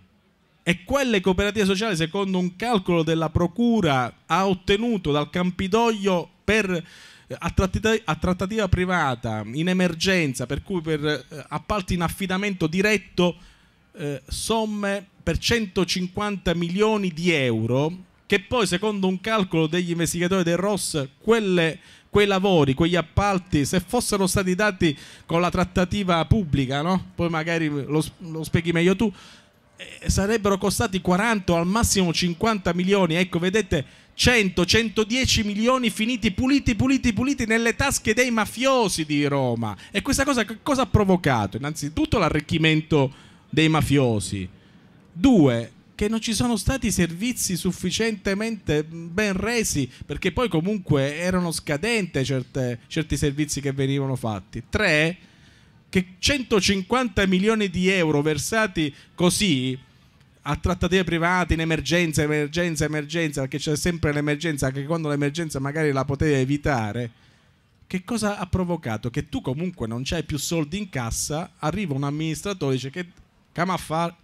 e quelle cooperative sociali secondo un calcolo della procura ha ottenuto dal Campidoglio per a trattativa privata in emergenza, per cui per appalti in affidamento diretto somme per 150 milioni di euro, che poi secondo un calcolo degli investigatori del ROS quei lavori, quegli appalti, se fossero stati dati con la trattativa pubblica, no? Poi magari lo spieghi meglio tu, sarebbero costati 40 o al massimo 50 milioni, ecco vedete 100, 110 milioni finiti puliti nelle tasche dei mafiosi di Roma. E questa cosa che cosa ha provocato? Innanzitutto l'arricchimento dei mafiosi, due, che non ci sono stati servizi sufficientemente ben resi, perché poi comunque erano scadenti certi servizi che venivano fatti, tre, che 150 milioni di euro versati così a trattative private in emergenza, perché c'è sempre l'emergenza, anche quando l'emergenza magari la potevi evitare, che cosa ha provocato? Che tu comunque non c'hai più soldi in cassa, arriva un amministratore e dice che cama a fare,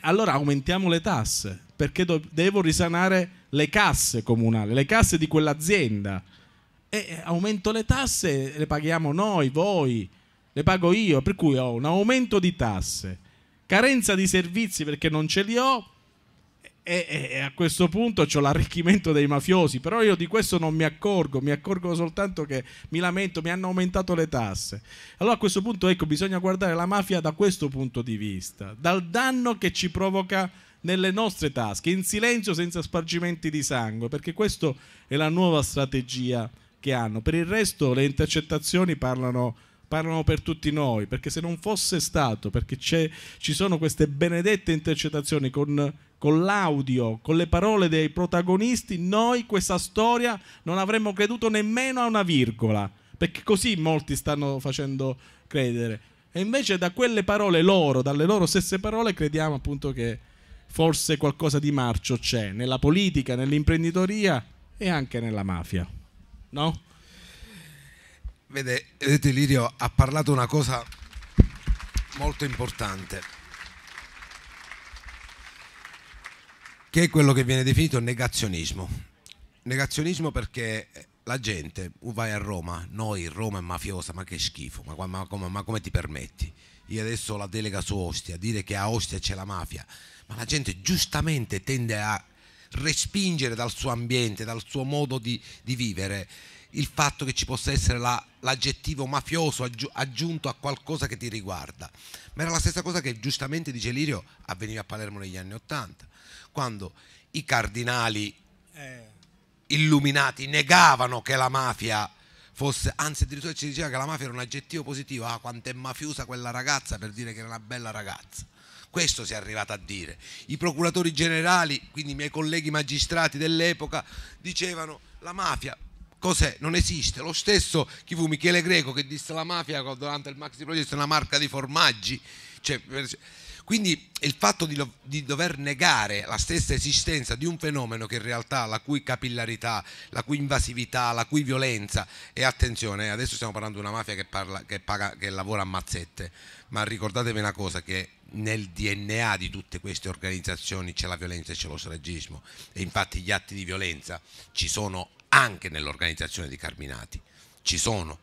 allora aumentiamo le tasse, perché devo risanare le casse comunali, le casse di quell'azienda, e aumento le tasse, le paghiamo noi, voi, le pago io, per cui ho un aumento di tasse, carenza di servizi perché non ce li ho, e a questo punto c'ho l'arricchimento dei mafiosi, però io di questo non mi accorgo, mi accorgo soltanto che mi lamento, mi hanno aumentato le tasse. Allora a questo punto ecco, bisogna guardare la mafia da questo punto di vista, dal danno che ci provoca nelle nostre tasche, in silenzio, senza spargimenti di sangue, perché questa è la nuova strategia che hanno. Per il resto le intercettazioni parlano per tutti noi, perché se non fosse stato, perché ci sono queste benedette intercettazioni con l'audio, con le parole dei protagonisti, noi questa storia non avremmo creduto nemmeno a una virgola, perché così molti stanno facendo credere. E invece da quelle parole loro, dalle loro stesse parole, crediamo appunto che forse qualcosa di marcio c'è nella politica, nell'imprenditoria e anche nella mafia, no? Vedete, Lirio ha parlato una cosa molto importante, che è quello che viene definito negazionismo. Negazionismo perché la gente, vai a Roma, noi Roma è mafiosa, ma che schifo, ma come ti permetti? Io adesso la delega su Ostia, dire che a Ostia c'è la mafia, ma la gente giustamente tende a respingere dal suo ambiente, dal suo modo di vivere il fatto che ci possa essere l'aggettivo mafioso aggiunto a qualcosa che ti riguarda, ma era la stessa cosa che giustamente dice Lirio avveniva a Palermo negli anni '80, quando i cardinali illuminati negavano che la mafia fosse, anzi addirittura ci diceva che la mafia era un aggettivo positivo, ah quanto è mafiosa quella ragazza, per dire che era una bella ragazza. Questo si è arrivato a dire. I procuratori generali, quindi i miei colleghi magistrati dell'epoca, dicevano la mafia cos'è? Non esiste. Lo stesso chi fu Michele Greco che disse la mafia durante il maxi processo è una marca di formaggi. Cioè, quindi il fatto di dover negare la stessa esistenza di un fenomeno che in realtà la cui capillarità, la cui invasività, la cui violenza, e attenzione, adesso stiamo parlando di una mafia che lavora a mazzette, ma ricordatevi una cosa, che nel DNA di tutte queste organizzazioni c'è la violenza e c'è lo stragismo, e infatti gli atti di violenza ci sono anche nell'organizzazione di Carminati, ci sono,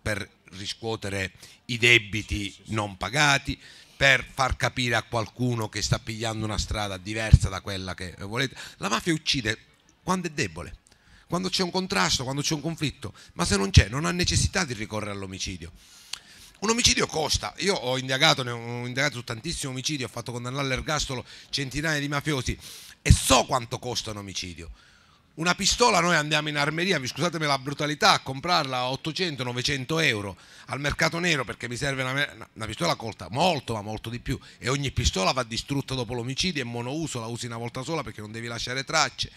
per riscuotere i debiti non pagati, per far capire a qualcuno che sta pigliando una strada diversa da quella che volete. La mafia uccide quando è debole, quando c'è un contrasto, quando c'è un conflitto, ma se non c'è non ha necessità di ricorrere all'omicidio. Un omicidio costa, io ho indagato su tantissimi omicidi, ho fatto condannare all'ergastolo centinaia di mafiosi e so quanto costa un omicidio. Una pistola noi andiamo in armeria, mi scusatemi la brutalità, a comprarla a 800-900 euro al mercato nero, perché mi serve una pistola colta molto ma molto di più, e ogni pistola va distrutta dopo l'omicidio, è monouso, la usi una volta sola perché non devi lasciare tracce,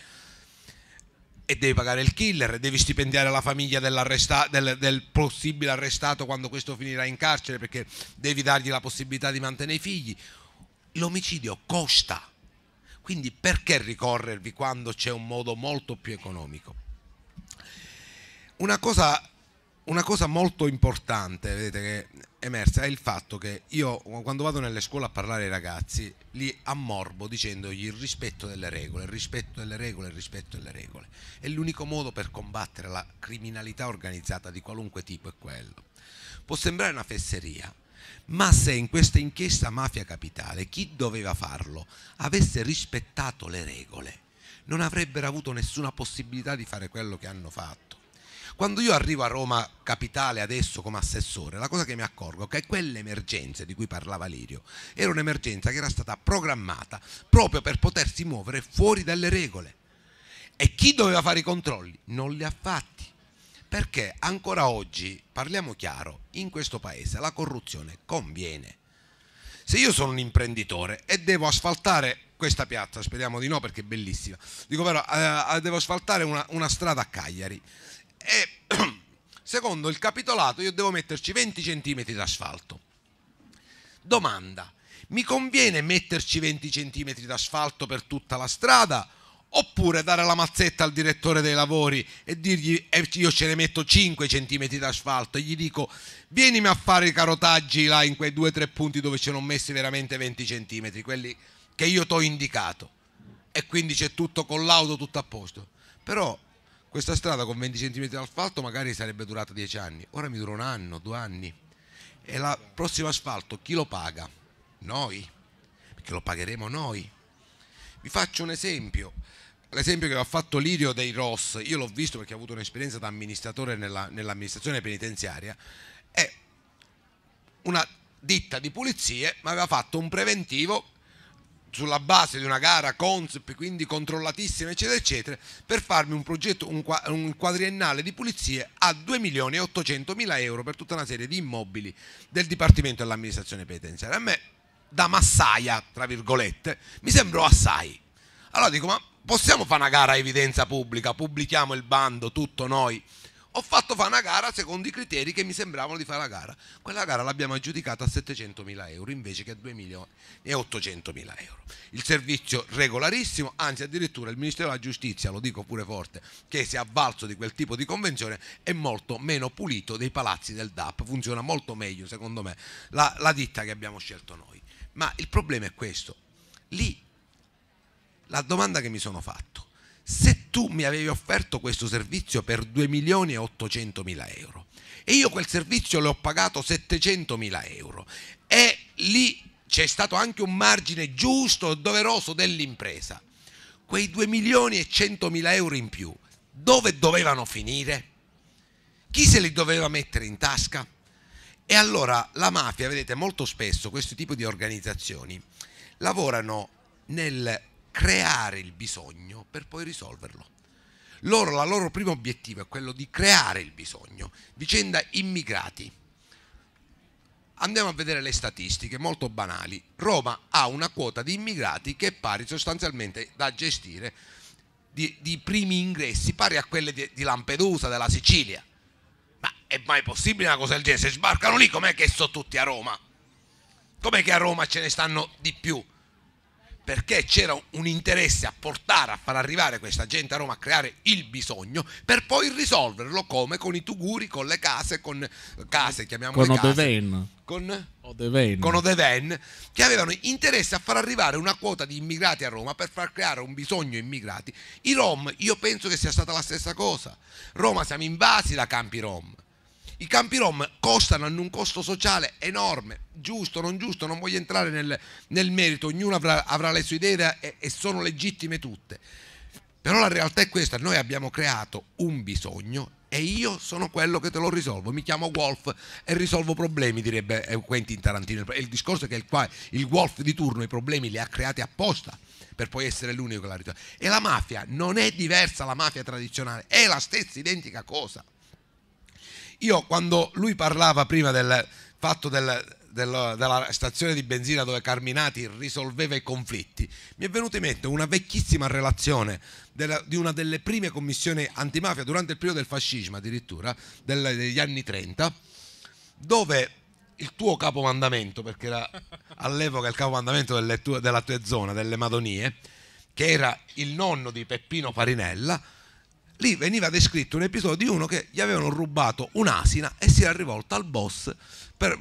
e devi pagare il killer, e devi stipendiare la famiglia del possibile arrestato quando questo finirà in carcere, perché devi dargli la possibilità di mantenere i figli. L'omicidio costa. Quindi perché ricorrervi quando c'è un modo molto più economico? Una cosa molto importante, vedete, che è emersa, è il fatto che io quando vado nelle scuole a parlare ai ragazzi li ammorbo dicendogli il rispetto delle regole, il rispetto delle regole, il rispetto delle regole. È l'unico modo per combattere la criminalità organizzata di qualunque tipo, è quello. Può sembrare una fesseria, ma se in questa inchiesta Mafia Capitale chi doveva farlo avesse rispettato le regole, non avrebbero avuto nessuna possibilità di fare quello che hanno fatto. Quando io arrivo a Roma Capitale adesso come assessore, la cosa che mi accorgo è che quelle emergenze di cui parlava Lirio era un'emergenza che era stata programmata proprio per potersi muovere fuori dalle regole, e chi doveva fare i controlli non li ha fatti. Perché ancora oggi, parliamo chiaro, in questo paese la corruzione conviene. Se io sono un imprenditore e devo asfaltare questa piazza, speriamo di no perché è bellissima, dico però devo asfaltare una strada a Cagliari e secondo il capitolato io devo metterci 20 cm d'asfalto. Domanda, mi conviene metterci 20 cm d'asfalto per tutta la strada? Oppure dare la mazzetta al direttore dei lavori e dirgli io ce ne metto 5 cm d'asfalto e gli dico vienimi a fare i carotaggi là in quei 2 o 3 punti dove ce ne ho messi veramente 20 cm, quelli che io t'ho indicato, e quindi c'è tutto collaudo, tutto a posto. Però questa strada con 20 cm d'asfalto magari sarebbe durata 10 anni, ora mi dura 1 anno, 2 anni, e la prossima asfalto chi lo paga? Noi, perché lo pagheremo noi. Vi faccio un esempio. L'esempio che ha fatto Lirio dei ROS, io l'ho visto perché ho avuto un'esperienza da amministratore nell'amministrazione penitenziaria, e una ditta di pulizie mi aveva fatto un preventivo sulla base di una gara Consip, quindi controllatissima eccetera eccetera, per farmi un progetto, un quadriennale di pulizie a 2.800.000 euro per tutta una serie di immobili del Dipartimento dell'amministrazione penitenziaria. A me da massaia, tra virgolette, mi sembrò assai. Allora dico, ma possiamo fare una gara a evidenza pubblica, pubblichiamo il bando, tutto noi. Ho fatto fare una gara secondo i criteri che mi sembravano di fare la gara. Quella gara l'abbiamo aggiudicata a 700.000 euro invece che a 2.800.000 euro. Il servizio regolarissimo, anzi addirittura il Ministero della Giustizia, lo dico pure forte, che si è avvalso di quel tipo di convenzione, è molto meno pulito dei palazzi del DAP. Funziona molto meglio, secondo me, la ditta che abbiamo scelto noi. Ma il problema è questo. Lì la domanda che mi sono fatto, se tu mi avevi offerto questo servizio per 2.800.000 euro e io quel servizio l'ho pagato 700.000 euro, e lì c'è stato anche un margine giusto e doveroso dell'impresa, quei 2.100.000 euro in più dove dovevano finire? Chi se li doveva mettere in tasca? E allora la mafia, vedete, molto spesso questo tipo di organizzazioni lavorano nel creare il bisogno per poi risolverlo. La loro primo obiettivo è quello di creare il bisogno. Vicenda immigrati. Andiamo a vedere le statistiche molto banali. Roma ha una quota di immigrati che è pari sostanzialmente da gestire di primi ingressi, pari a quelle di Lampedusa, della Sicilia. Ma è mai possibile una cosa del genere? Se sbarcano lì, com'è che sono tutti a Roma? Com'è che a Roma ce ne stanno di più? Perché c'era un interesse a portare, a far arrivare questa gente a Roma, a creare il bisogno per poi risolverlo, come con i tuguri, con le case, chiamiamole case, con Odeven, che avevano interesse a far arrivare una quota di immigrati a Roma per far creare un bisogno immigrati. I Rom, io penso che sia stata la stessa cosa. Roma, siamo invasi da campi Rom. I campi Rom costano, hanno un costo sociale enorme, giusto, non giusto, non voglio entrare nel merito, ognuno avrà le sue idee e sono legittime tutte. Però la realtà è questa, noi abbiamo creato un bisogno e io sono quello che te lo risolvo, mi chiamo Wolf e risolvo problemi, direbbe Quentin Tarantino. Il discorso è che il Wolf di turno i problemi li ha creati apposta per poi essere l'unico che la risolve. E la mafia non è diversa dalla mafia tradizionale, è la stessa identica cosa. Io, quando lui parlava prima del fatto della stazione di benzina dove Carminati risolveva i conflitti, mi è venuta in mente una vecchissima relazione di una delle prime commissioni antimafia durante il periodo del fascismo, addirittura degli anni 30, dove il tuo capomandamento, perché era all'epoca il capomandamento della tua zona, delle Madonie, che era il nonno di Peppino Farinella, lì veniva descritto un episodio di uno che gli avevano rubato un'asina e si era rivolto al boss per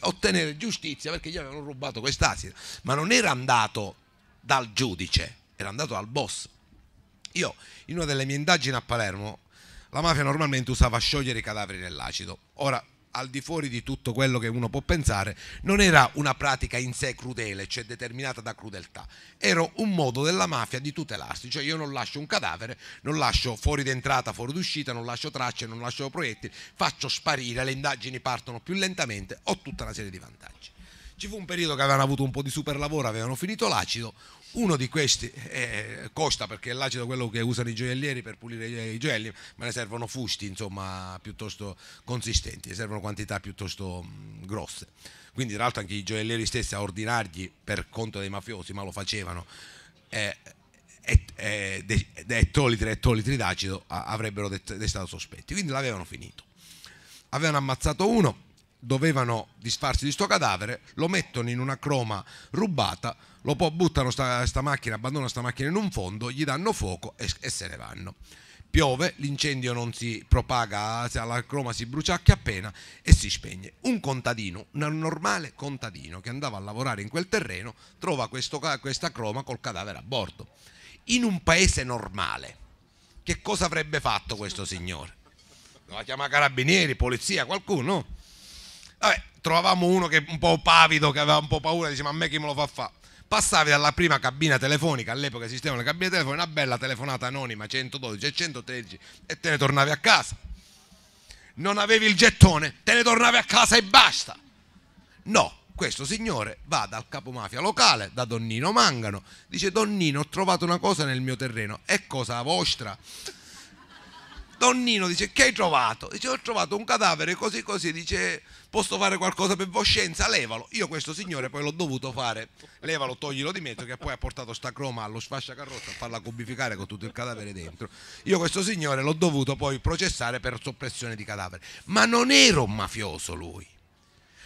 ottenere giustizia, perché gli avevano rubato quest'asina. Ma non era andato dal giudice, era andato dal boss. Io, in una delle mie indagini a Palermo, la mafia normalmente usava sciogliere i cadaveri nell'acido. Ora, al di fuori di tutto quello che uno può pensare, non era una pratica in sé crudele, cioè determinata da crudeltà, era un modo della mafia di tutelarsi, cioè io non lascio un cadavere, non lascio fuori d'entrata, fuori d'uscita, non lascio tracce, non lascio proiettili, faccio sparire, le indagini partono più lentamente, ho tutta una serie di vantaggi. Ci fu un periodo che avevano avuto un po' di superlavoro, avevano finito l'acido, uno di questi costa, perché l'acido è quello che usano i gioiellieri per pulire i gioielli, ma ne servono fusti, insomma, piuttosto consistenti, ne servono quantità piuttosto grosse. Quindi tra l'altro anche i gioiellieri stessi a ordinargli per conto dei mafiosi, ma lo facevano, ettolitri d'acido avrebbero destato sospetti, quindi l'avevano finito. Avevano ammazzato uno, dovevano disfarsi di sto cadavere, lo mettono in una croma rubata, lo buttano abbandonano sta macchina in un fondo, gli danno fuoco e se ne vanno. Piove, l'incendio non si propaga, la croma si bruciacchia appena e si spegne. Un contadino, un normale contadino che andava a lavorare in quel terreno, trova questa croma col cadavere a bordo. In un paese normale, che cosa avrebbe fatto questo signore? Doveva chiamare carabinieri, polizia, qualcuno? Vabbè, trovavamo uno che un po' pavido, che aveva un po' paura, diceva: ma a me chi me lo fa fa? Passavi dalla prima cabina telefonica, all'epoca esistevano le cabine telefoniche, una bella telefonata anonima, 112 e 113, e te ne tornavi a casa. Non avevi il gettone, te ne tornavi a casa e basta. No, questo signore va dal capomafia locale, da Donnino Mangano, dice: Donnino, ho trovato una cosa nel mio terreno, è cosa vostra? Donnino dice: che hai trovato? Dice: ho trovato un cadavere così così, dice, posso fare qualcosa per voscenza? Levalo. Io questo signore poi l'ho dovuto fare, levalo, toglilo di mezzo, che poi ha portato sta croma allo sfasciacarrozza a farla cubificare con tutto il cadavere dentro. Io questo signore l'ho dovuto poi processare per soppressione di cadavere. Ma non era un mafioso lui,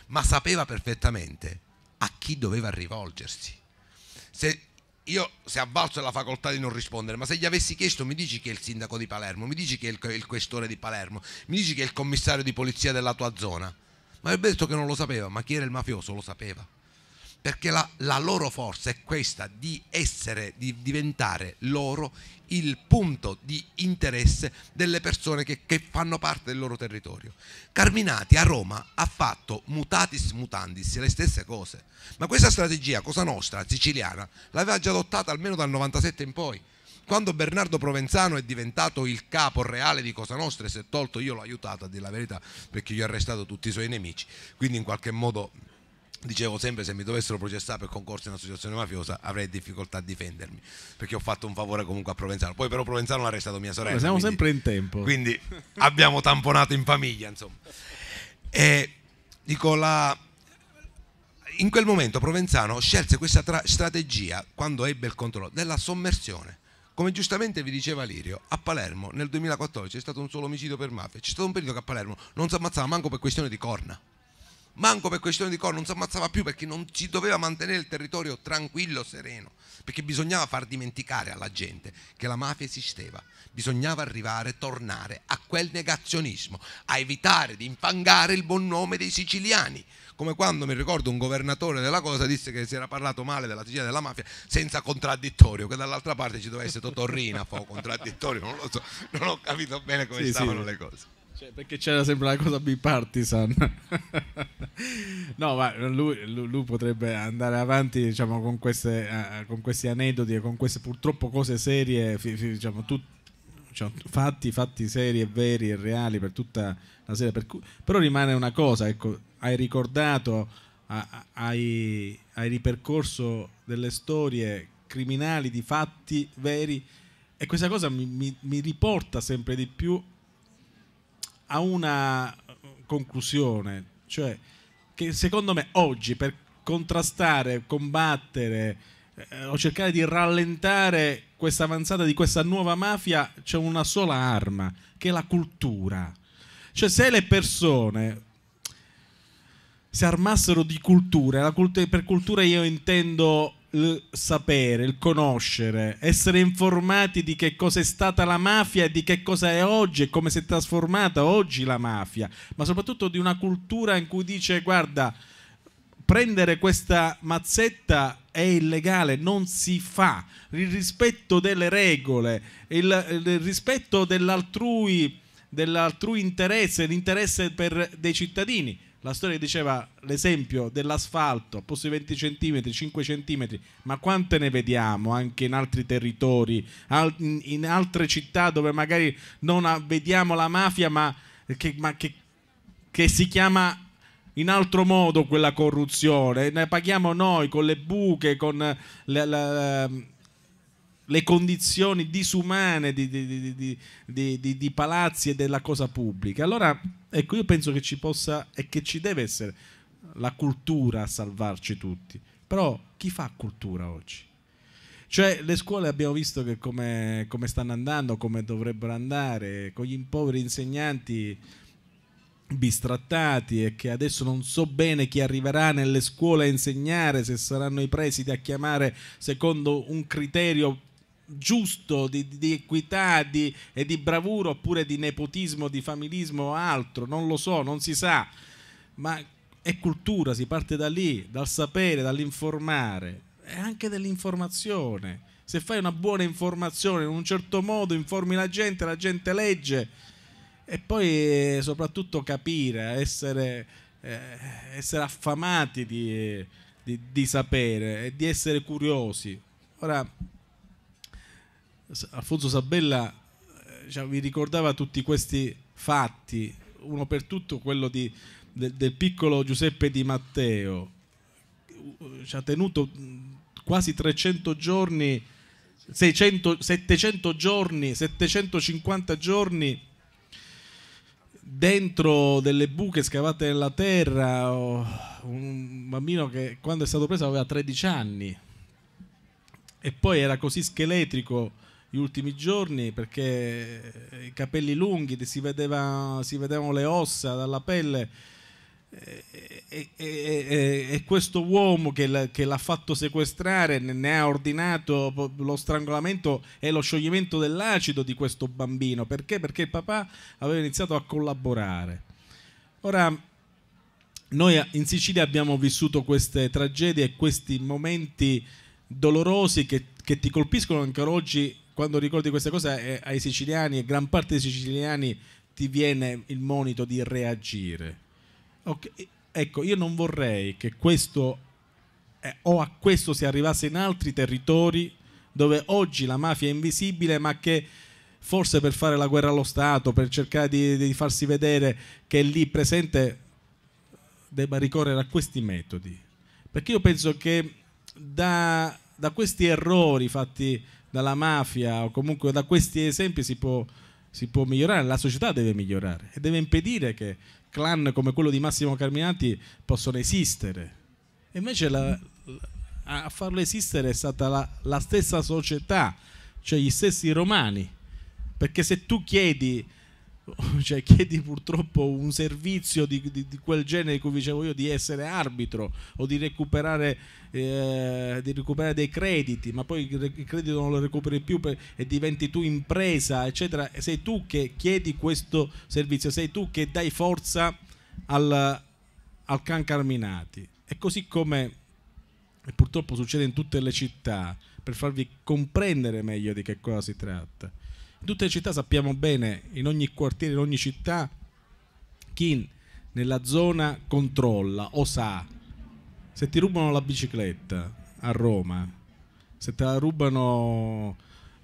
ma sapeva perfettamente a chi doveva rivolgersi. Io se avvalso la facoltà di non rispondere, ma se gli avessi chiesto: mi dici che è il sindaco di Palermo, mi dici che è il questore di Palermo, mi dici che è il commissario di polizia della tua zona, ma avrebbe detto che non lo sapeva, ma chi era il mafioso lo sapeva. Perché la loro forza è questa, di diventare loro il punto di interesse delle persone che fanno parte del loro territorio. Carminati a Roma ha fatto mutatis mutandis le stesse cose, ma questa strategia Cosa Nostra siciliana l'aveva già adottata almeno dal 97 in poi. Quando Bernardo Provenzano è diventato il capo reale di Cosa Nostra e si è tolto, io l'ho aiutato a dire la verità, perché gli ho arrestato tutti i suoi nemici, quindi in qualche modo... Dicevo sempre, se mi dovessero processare per concorso in associazione mafiosa avrei difficoltà a difendermi, perché ho fatto un favore comunque a Provenzano. Poi però Provenzano l'ha arrestato mia sorella. Ma siamo quindi, sempre in tempo. Quindi abbiamo tamponato in famiglia, insomma. E dico, in quel momento Provenzano scelse questa strategia, quando ebbe il controllo, della sommersione. Come giustamente vi diceva Lirio, a Palermo nel 2014 c'è stato un solo omicidio per mafia. C'è stato un periodo che a Palermo non si ammazzava manco per questione di corna. Manco per questione di corno, non si ammazzava più, perché non si doveva mantenere il territorio tranquillo, sereno, perché bisognava far dimenticare alla gente che la mafia esisteva. Bisognava arrivare, tornare a quel negazionismo, a evitare di infangare il buon nome dei siciliani, come quando, mi ricordo, un governatore della cosa disse che si era parlato male della Sicilia della mafia senza contraddittorio, che dall'altra parte ci doveva essere Totò Riina, fa contraddittorio, non lo so, non ho capito bene come stavano le cose. Cioè, perché c'era sempre la cosa bipartisan. No, ma lui potrebbe andare avanti, diciamo, con questi aneddoti e con queste purtroppo cose serie, diciamo, fatti seri e veri e reali per tutta la serie. Però rimane una cosa, ecco, hai ricordato, hai ripercorso delle storie criminali di fatti veri, e questa cosa mi riporta sempre di più a una conclusione, cioè che secondo me oggi per contrastare, combattere o cercare di rallentare questa avanzata di questa nuova mafia c'è una sola arma, che è la cultura. Cioè, se le persone si armassero di cultura, per cultura io intendo il sapere, il conoscere, essere informati di che cosa è stata la mafia e di che cosa è oggi e come si è trasformata oggi la mafia, ma soprattutto di una cultura in cui dice: guarda, prendere questa mazzetta è illegale, non si fa, il rispetto delle regole, il rispetto dell'altrui interesse, l'interesse dei cittadini. La storia diceva l'esempio dell'asfalto, a posto di 20 cm, 5 cm, ma quante ne vediamo anche in altri territori, in altre città dove magari non vediamo la mafia, ma che si chiama in altro modo quella corruzione. Ne paghiamo noi con le buche, con le condizioni disumane di palazzi e della cosa pubblica. Allora, ecco, io penso che ci possa e che ci deve essere la cultura a salvarci tutti. Però chi fa cultura oggi? Cioè, le scuole abbiamo visto che come stanno andando, come dovrebbero andare, con gli poveri insegnanti bistrattati, e che adesso non so bene chi arriverà nelle scuole a insegnare, se saranno i presidi a chiamare secondo un criterio giusto di equità e di bravura, oppure di nepotismo, di familismo o altro, non lo so, non si sa. Ma è cultura, si parte da lì, dal sapere, dall'informare e anche dell'informazione. Se fai una buona informazione in un certo modo, informi la gente legge, e poi soprattutto capire, essere affamati di sapere e di essere curiosi. Ora, Alfonso Sabella, diciamo, vi ricordava tutti questi fatti, uno per tutto quello del piccolo Giuseppe Di Matteo. Ci ha tenuto quasi 300 giorni, 700 giorni, 750 giorni dentro delle buche scavate nella terra. Un bambino che quando è stato preso aveva 13 anni e poi era così scheletrico gli ultimi giorni, perché i capelli lunghi, si vedevano le ossa dalla pelle, e questo uomo che l'ha fatto sequestrare ne ha ordinato lo strangolamento e lo scioglimento dell'acido di questo bambino. Perché? Perché il papà aveva iniziato a collaborare. Ora, noi in Sicilia abbiamo vissuto queste tragedie e questi momenti dolorosi che ti colpiscono ancora oggi. Quando ricordi queste cose ai siciliani, e gran parte dei siciliani, ti viene il monito di reagire. Okay. Ecco, io non vorrei che questo o a questo si arrivasse in altri territori dove oggi la mafia è invisibile, ma che forse per fare la guerra allo Stato, per cercare di farsi vedere che è lì presente, debba ricorrere a questi metodi. Perché io penso che da questi errori fatti dalla mafia, o comunque da questi esempi, si può migliorare, la società deve migliorare e deve impedire che clan come quello di Massimo Carminati possano esistere. E invece a farlo esistere è stata la stessa società, cioè gli stessi romani. Perché se tu chiedi purtroppo un servizio di quel genere di cui dicevo io, di essere arbitro o di recuperare dei crediti, ma poi il credito non lo recuperi più e diventi tu impresa, eccetera, sei tu che chiedi questo servizio, sei tu che dai forza al clan Carminati. E così come purtroppo succede in tutte le città, per farvi comprendere meglio di che cosa si tratta. In tutte le città sappiamo bene, in ogni quartiere, in ogni città, chi nella zona controlla o sa. Se ti rubano la bicicletta a Roma, se te la rubano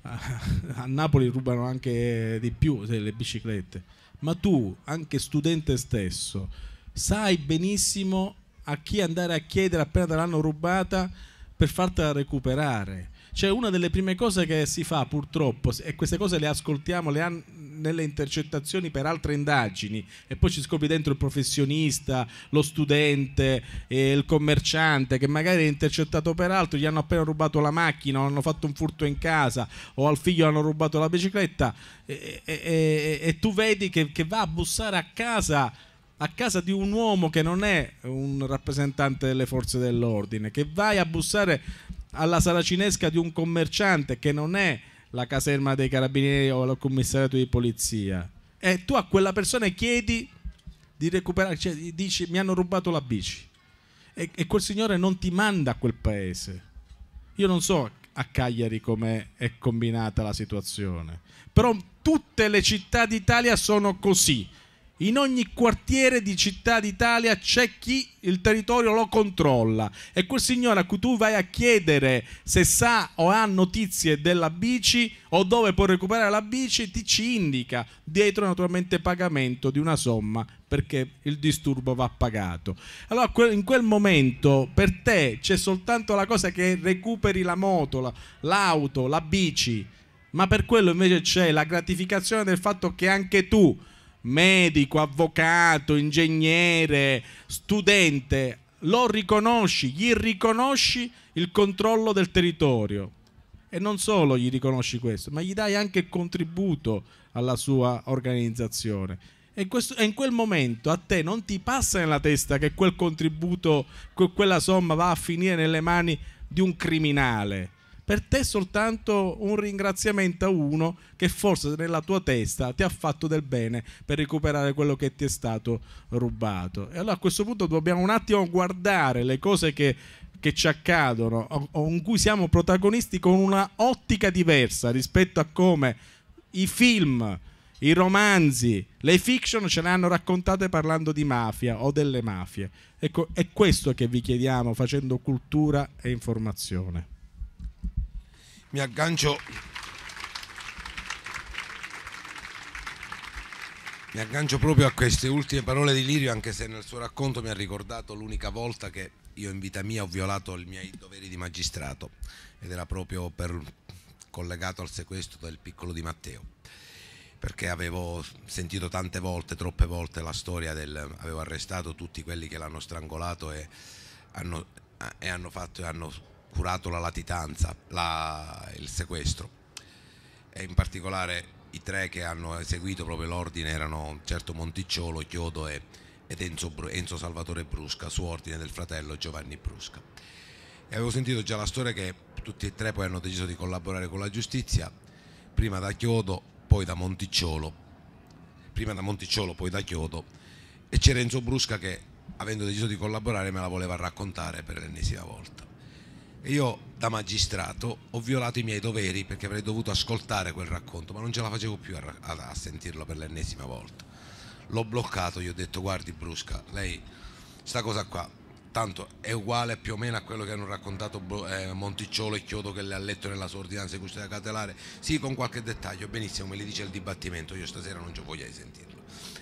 a Napoli, rubano anche di più le biciclette, ma tu, anche studente stesso, sai benissimo a chi andare a chiedere appena te l'hanno rubata per fartela recuperare. Cioè, una delle prime cose che si fa purtroppo, e queste cose le ascoltiamo nelle intercettazioni per altre indagini, e poi ci scopri dentro il professionista, lo studente, il commerciante che magari è intercettato per altro, gli hanno appena rubato la macchina, hanno fatto un furto in casa, o al figlio hanno rubato la bicicletta, e tu vedi che va a bussare a casa di un uomo che non è un rappresentante delle forze dell'ordine, che vai a bussare alla saracinesca di un commerciante che non è la caserma dei carabinieri o il commissariato di polizia, e tu a quella persona chiedi di recuperare, cioè dici mi hanno rubato la bici, e quel signore non ti manda a quel paese. Io non so a Cagliari come è combinata la situazione, però tutte le città d'Italia sono così. In ogni quartiere di città d'Italia c'è chi il territorio lo controlla, e quel signore a cui tu vai a chiedere se sa o ha notizie della bici o dove può recuperare la bici, ti ci indica, dietro naturalmente pagamento di una somma, perché il disturbo va pagato. Allora in quel momento per te c'è soltanto la cosa che recuperi la moto, l'auto, la bici, ma per quello invece c'è la gratificazione del fatto che anche tu, medico, avvocato, ingegnere, studente, lo riconosci, gli riconosci il controllo del territorio, e non solo gli riconosci questo, ma gli dai anche il contributo alla sua organizzazione, e in quel momento a te non ti passa nella testa che quel contributo, quella somma va a finire nelle mani di un criminale. Per te è soltanto un ringraziamento a uno che forse nella tua testa ti ha fatto del bene per recuperare quello che ti è stato rubato. E allora a questo punto dobbiamo un attimo guardare le cose che ci accadono o in cui siamo protagonisti con una ottica diversa rispetto a come i film, i romanzi, le fiction ce le hanno raccontate parlando di mafia o delle mafie. Ecco, è questo che vi chiediamo facendo cultura e informazione. Mi aggancio proprio a queste ultime parole di Lirio, anche se nel suo racconto mi ha ricordato l'unica volta che io in vita mia ho violato i miei doveri di magistrato, ed era proprio collegato al sequestro del piccolo Di Matteo, perché avevo sentito tante volte, troppe volte, la storia avevo arrestato tutti quelli che l'hanno strangolato e hanno curato la latitanza, il sequestro, e in particolare i tre che hanno eseguito proprio l'ordine erano certo Monticciolo, Chiodo ed Enzo Salvatore Brusca, su ordine del fratello Giovanni Brusca. E avevo sentito già la storia che tutti e tre poi hanno deciso di collaborare con la giustizia, prima da Chiodo, poi da Monticciolo, poi da Chiodo, e c'era Enzo Brusca che, avendo deciso di collaborare, me la voleva raccontare per l'ennesima volta. Io da magistrato ho violato i miei doveri, perché avrei dovuto ascoltare quel racconto, ma non ce la facevo più a sentirlo per l'ennesima volta. L'ho bloccato, gli ho detto guardi Brusca, lei sta cosa qua tanto è uguale più o meno a quello che hanno raccontato Monticciolo e Chiodo, che le ha letto nella sua ordinanza di custodia cautelare, sì, con qualche dettaglio, benissimo, me li dice il dibattimento, io stasera non ci voglio sentirlo.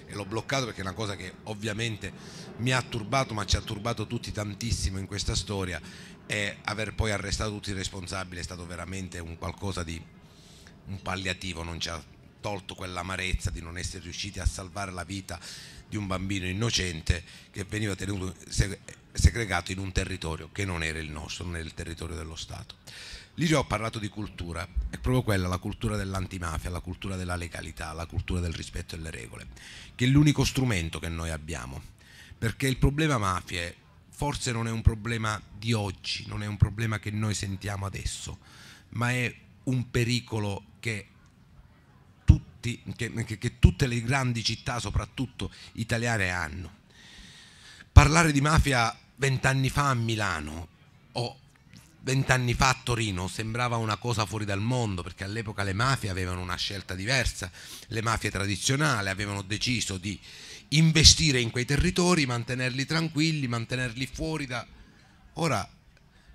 E l'ho bloccato perché è una cosa che ovviamente mi ha turbato, ma ci ha turbato tutti tantissimo in questa storia, e aver poi arrestato tutti i responsabili è stato veramente un qualcosa di un palliativo, non ci ha tolto quell'amarezza di non essere riusciti a salvare la vita di un bambino innocente che veniva tenuto segregato in un territorio che non era il nostro, non era il territorio dello Stato. Lì già ho parlato di cultura, è proprio quella, la cultura dell'antimafia, la cultura della legalità, la cultura del rispetto delle regole, che è l'unico strumento che noi abbiamo, perché il problema mafia forse non è un problema di oggi, non è un problema che noi sentiamo adesso, ma è un pericolo che tutte le grandi città, soprattutto italiane, hanno. Parlare di mafia 20 anni fa a Milano o 20 anni fa a Torino sembrava una cosa fuori dal mondo, perché all'epoca le mafie avevano una scelta diversa, le mafie tradizionali avevano deciso di investire in quei territori, mantenerli tranquilli, mantenerli fuori da... Ora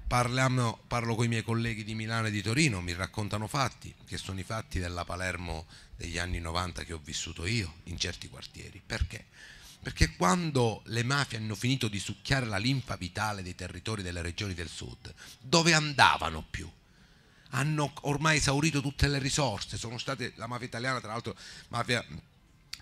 parlo con i miei colleghi di Milano e di Torino, mi raccontano fatti, che sono i fatti della Palermo degli anni 90 che ho vissuto io in certi quartieri. Perché? Perché quando le mafie hanno finito di succhiare la linfa vitale dei territori delle regioni del sud, dove andavano più? Hanno ormai esaurito tutte le risorse, sono state, la mafia italiana, tra l'altro,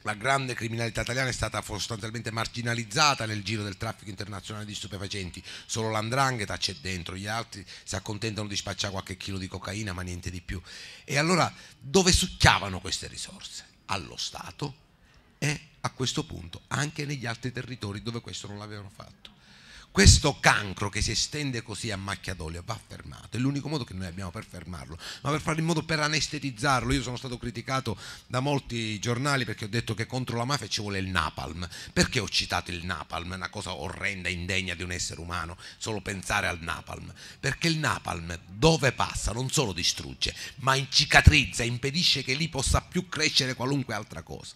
la grande criminalità italiana è stata sostanzialmente marginalizzata nel giro del traffico internazionale di stupefacenti, solo l''ndrangheta c'è dentro, gli altri si accontentano di spacciare qualche chilo di cocaina, ma niente di più. E allora dove succhiavano queste risorse? Allo Stato e a questo punto anche negli altri territori dove questo non l'avevano fatto. Questo cancro che si estende così a macchia d'olio va fermato, è l'unico modo che noi abbiamo per fermarlo, ma per fare in modo per anestetizzarlo. Io sono stato criticato da molti giornali perché ho detto che contro la mafia ci vuole il napalm. Perché ho citato il napalm? È una cosa orrenda, indegna di un essere umano, solo pensare al napalm. Perché il napalm dove passa non solo distrugge, ma incicatrizza, impedisce che lì possa più crescere qualunque altra cosa.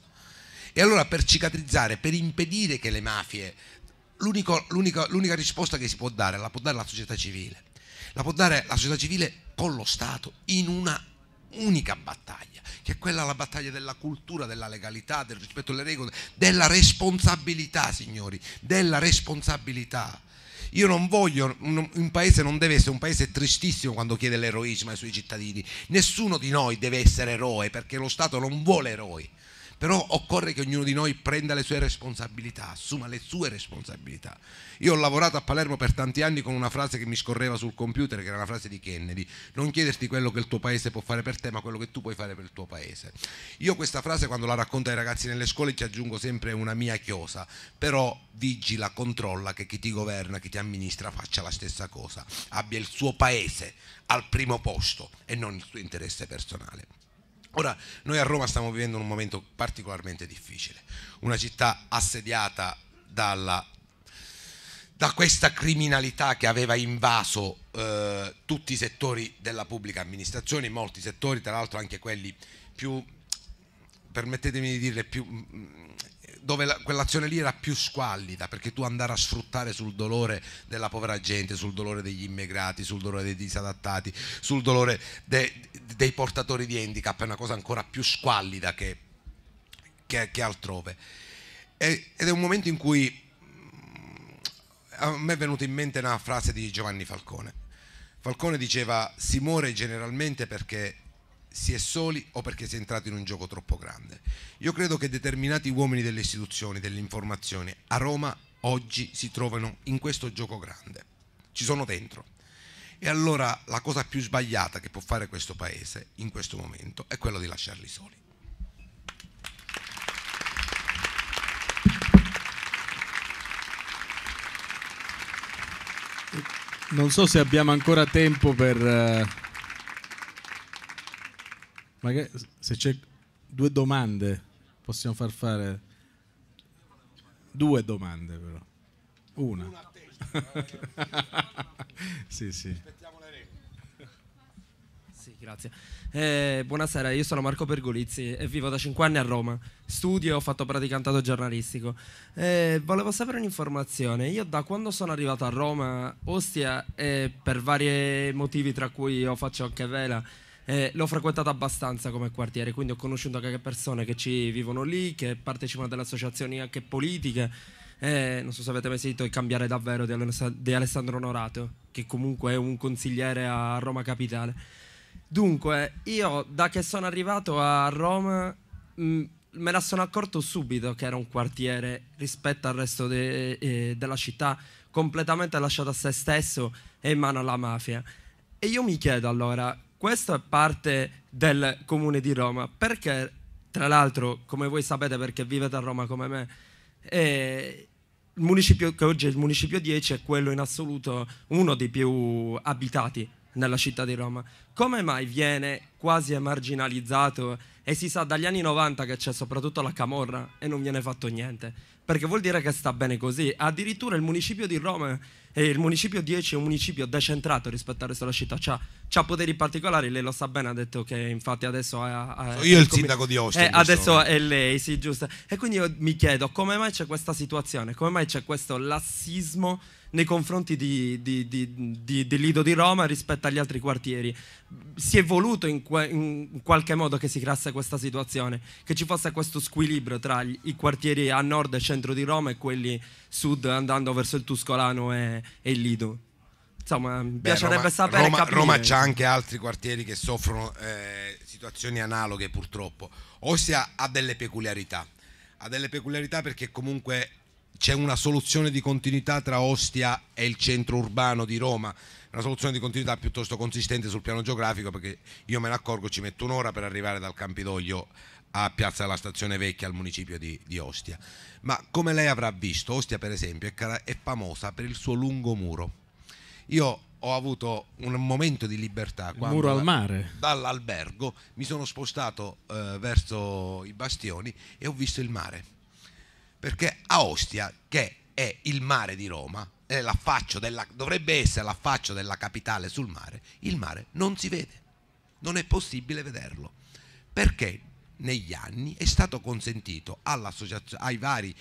E allora per cicatrizzare, per impedire che le mafie... L'unica risposta che si può dare la può dare la società civile, la può dare la società civile con lo Stato in una unica battaglia, che è quella, la battaglia della cultura, della legalità, del rispetto alle regole, della responsabilità, signori, della responsabilità. Io non voglio, un paese non deve essere un paese tristissimo quando chiede l'eroismo ai suoi cittadini, nessuno di noi deve essere eroe perché lo Stato non vuole eroi. Però occorre che ognuno di noi prenda le sue responsabilità, assuma le sue responsabilità. Io ho lavorato a Palermo per tanti anni con una frase che mi scorreva sul computer, che era una frase di Kennedy: non chiederti quello che il tuo paese può fare per te, ma quello che tu puoi fare per il tuo paese. Io questa frase, quando la racconto ai ragazzi nelle scuole, ci aggiungo sempre una mia chiosa: però vigila, controlla che chi ti governa, chi ti amministra faccia la stessa cosa, abbia il suo paese al primo posto e non il suo interesse personale. Ora, noi a Roma stiamo vivendo un momento particolarmente difficile, una città assediata da questa criminalità che aveva invaso tutti i settori della pubblica amministrazione, molti settori, tra l'altro anche quelli più, permettetemi di dire, dove quell'azione lì era più squallida, perché tu andare a sfruttare sul dolore della povera gente, sul dolore degli immigrati, sul dolore dei disadattati, sul dolore dei portatori di handicap, è una cosa ancora più squallida che altrove. Ed è un momento in cui a me è venuta in mente una frase di Giovanni Falcone. Falcone diceva: si muore generalmente perché si è soli o perché si è entrato in un gioco troppo grande. Io credo che determinati uomini delle istituzioni, dell'informazione a Roma oggi si trovano in questo gioco grande, ci sono dentro. E allora la cosa più sbagliata che può fare questo paese in questo momento è quella di lasciarli soli. Non so se abbiamo ancora tempo per... Magari se c'è due domande possiamo far fare due domande, però una a testa. Sì, sì. Aspettiamo le regole. Sì, grazie. Buonasera, io sono Marco Pergolizzi e vivo da 5 anni a Roma. Studio e ho fatto praticantato giornalistico. Volevo sapere un'informazione. Io da quando sono arrivato a Roma, Ostia, per vari motivi tra cui io faccio anche vela, l'ho frequentata abbastanza come quartiere, quindi ho conosciuto anche persone che ci vivono lì, che partecipano delle associazioni anche politiche. Non so se avete mai sentito Il Cambiare Davvero di Alessandro Onorato, che comunque è un consigliere a Roma Capitale. Dunque, io da che sono arrivato a Roma me la sono accorto subito che era un quartiere rispetto al resto della città completamente lasciato a se stesso e in mano alla mafia. E io mi chiedo allora, questo è parte del comune di Roma, perché tra l'altro, come voi sapete perché vivete a Roma come me, il municipio che oggi è il municipio 10 è quello in assoluto uno dei più abitati nella città di Roma. Come mai viene quasi marginalizzato e si sa dagli anni 90 che c'è soprattutto la camorra e non viene fatto niente? Perché vuol dire che sta bene così. Addirittura il municipio di Roma e il municipio 10 è un municipio decentrato rispetto al resto della città, c'ha poteri particolari, lei lo sa bene, ha detto che infatti adesso io il sindaco di Ostia adesso è lei, sì, giusto. E quindi io mi chiedo come mai c'è questa situazione, come mai c'è questo lassismo nei confronti di Lido di Roma rispetto agli altri quartieri. Si è voluto in qualche modo che si creasse questa situazione, che ci fosse questo squilibrio tra i quartieri a nord e centro di Roma e quelli sud andando verso il Tuscolano e il Lido. Insomma, mi piacerebbe sapere. Roma c'ha anche altri quartieri che soffrono situazioni analoghe purtroppo. Ostia ha delle peculiarità. Ha delle peculiarità perché comunque c'è una soluzione di continuità tra Ostia e il centro urbano di Roma, una soluzione di continuità piuttosto consistente sul piano geografico, perché io me ne accorgo, ci metto un'ora per arrivare dal Campidoglio a Piazza della Stazione Vecchia al municipio di Ostia. Ma come lei avrà visto, Ostia per esempio è famosa per il suo lungo muro. Io ho avuto un momento di libertà quando muro al mare. Dall'albergo mi sono spostato verso i bastioni e ho visto il mare. Perché a Ostia, che è il mare di Roma, è l'affaccio dovrebbe essere l'affaccio della capitale sul mare, il mare non si vede, non è possibile vederlo, perché negli anni è stato consentito ai vari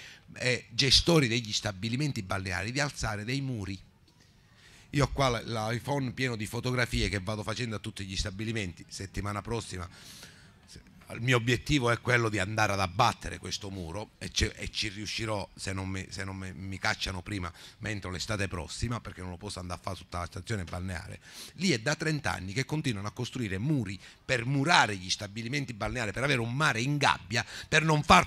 gestori degli stabilimenti balneari di alzare dei muri. Io ho qua l'iPhone pieno di fotografie che vado facendo a tutti gli stabilimenti, settimana prossima. Il mio obiettivo è quello di andare ad abbattere questo muro e ci riuscirò se non mi cacciano prima, entro l'estate prossima, perché non lo posso andare a fare tutta la stazione balneare. Lì è da 30 anni che continuano a costruire muri per murare gli stabilimenti balneari, per avere un mare in gabbia, per non far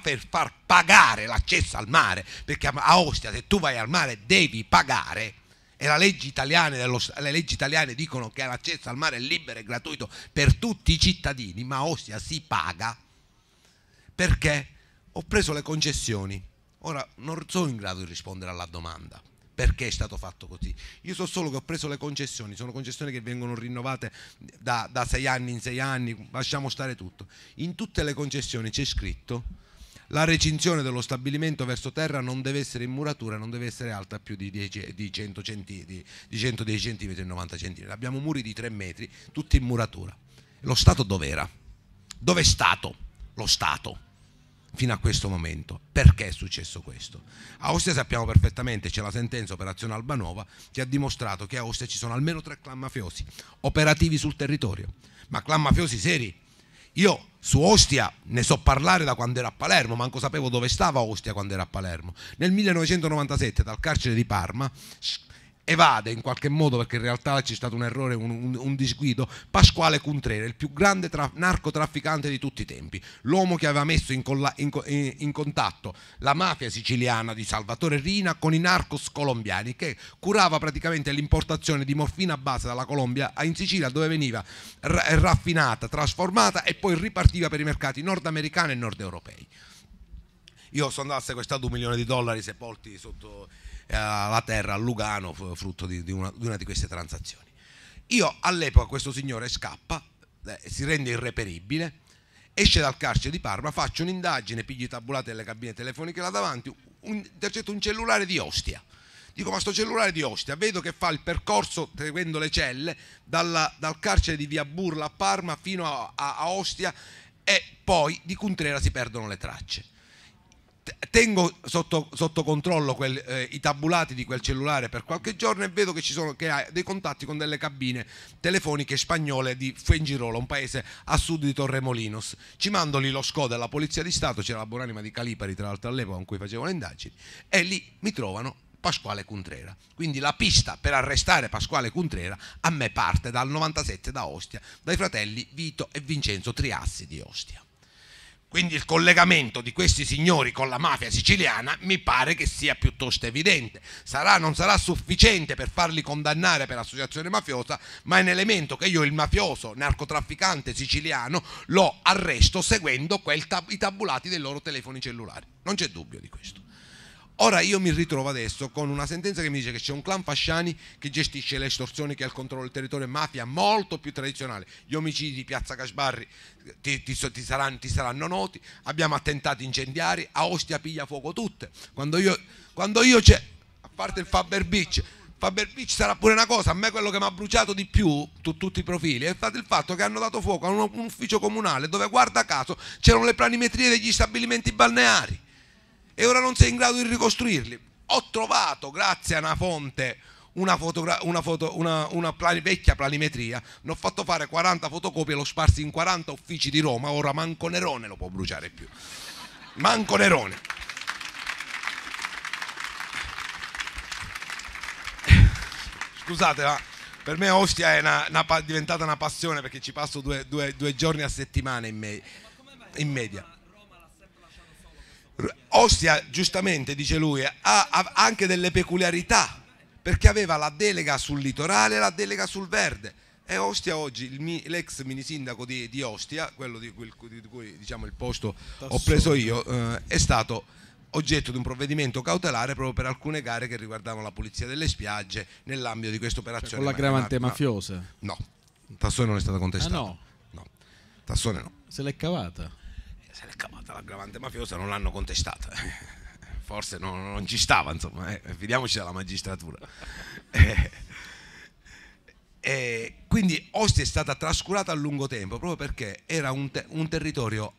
pagare l'accesso al mare, perché a Ostia se tu vai al mare devi pagare. E le leggi italiane dicono che l'accesso al mare è libero e gratuito per tutti i cittadini, ma a Ostia si paga. Perché? Ho preso le concessioni, ora non sono in grado di rispondere alla domanda perché è stato fatto così. Io so solo che ho preso le concessioni, sono concessioni che vengono rinnovate da 6 anni in 6 anni, lasciamo stare tutto. In tutte le concessioni c'è scritto: la recinzione dello stabilimento verso terra non deve essere in muratura, non deve essere alta più di 110 centimetri e 90 centimetri. Abbiamo muri di 3 metri, tutti in muratura. Lo Stato dov'era? Dov'è stato lo Stato fino a questo momento? Perché è successo questo? A Ostia sappiamo perfettamente, c'è la sentenza Operazione Albanova che ha dimostrato che a Ostia ci sono almeno 3 clan mafiosi operativi sul territorio, ma clan mafiosi seri. Io su Ostia ne so parlare da quando era a Palermo, manco sapevo dove stava Ostia quando era a Palermo. Nel 1997 dal carcere di Parma evade in qualche modo, perché in realtà c'è stato un errore, un disguido, Pasquale Cuntrera, il più grande narcotrafficante di tutti i tempi, l'uomo che aveva messo in contatto la mafia siciliana di Salvatore Riina con i narcos colombiani, che curava praticamente l'importazione di morfina a base dalla Colombia in Sicilia, dove veniva raffinata, trasformata e poi ripartiva per i mercati nordamericani e nordeuropei. Io sono andato a sequestrare $1 milione sepolti sotto la terra a Lugano, frutto di una di queste transazioni. Io all'epoca, questo signore scappa, si rende irreperibile, esce dal carcere di Parma, faccio un'indagine, piglio i tabulati delle cabine telefoniche là davanti, intercetto un cellulare di Ostia. dico ma sto cellulare di Ostia, vedo che fa il percorso seguendo le celle dal carcere di via Burla a Parma fino a Ostia, e poi di Cuntrera si perdono le tracce. Tengo sotto controllo i tabulati di quel cellulare per qualche giorno e vedo che ha dei contatti con delle cabine telefoniche spagnole di Fuengirola, un paese a sud di Torremolinos. Ci mando lì lo SCO della Polizia di Stato, c'era la buonanima di Calipari tra l'altro all'epoca con cui facevo le indagini, e lì mi trovano Pasquale Cuntrera. Quindi la pista per arrestare Pasquale Cuntrera a me parte dal 97 da Ostia, dai fratelli Vito e Vincenzo Triassi di Ostia. Quindi il collegamento di questi signori con la mafia siciliana mi pare che sia piuttosto evidente. Non sarà sufficiente per farli condannare per associazione mafiosa, ma è un elemento che io, il mafioso narcotrafficante siciliano, lo arresto seguendo i tabulati dei loro telefoni cellulari. Non c'è dubbio di questo. Ora io mi ritrovo adesso con una sentenza che mi dice che c'è un clan Fasciani che gestisce le estorsioni, che ha il controllo del territorio, mafia molto più tradizionale. Gli omicidi di Piazza Casbarri ti saranno noti, abbiamo attentati incendiari, a Ostia piglia fuoco tutte. Quando io c'è, a parte il Faber Beach sarà pure una cosa, a me quello che mi ha bruciato di più tutti i profili è stato il fatto che hanno dato fuoco a un ufficio comunale dove, guarda caso, c'erano le planimetrie degli stabilimenti balneari. E ora non sei in grado di ricostruirli. Ho trovato, grazie a una fonte, una vecchia planimetria, ne ho fatto fare 40 fotocopie, l'ho sparsi in 40 uffici di Roma, ora manco Nerone lo può bruciare più. Manco Nerone. Scusate, ma per me Ostia è diventata una passione, perché ci passo due giorni a settimana in media. Ostia, giustamente dice lui, ha anche delle peculiarità, perché aveva la delega sul litorale e la delega sul verde, e Ostia oggi, l'ex minisindaco di Ostia, quello di cui diciamo il posto ho preso io, è stato oggetto di un provvedimento cautelare proprio per alcune gare che riguardavano la pulizia delle spiagge nell'ambito di questa operazione. Cioè, con l'aggravante mafiosa? No, Tassone non è stata contestata. Ah, no? No, Tassone no. Se l'è cavata? Se l'è cavata l'aggravante mafiosa, non l'hanno contestata, forse non ci stava, insomma, fidiamoci dalla magistratura. Quindi Ostia è stata trascurata a lungo tempo proprio perché era un territorio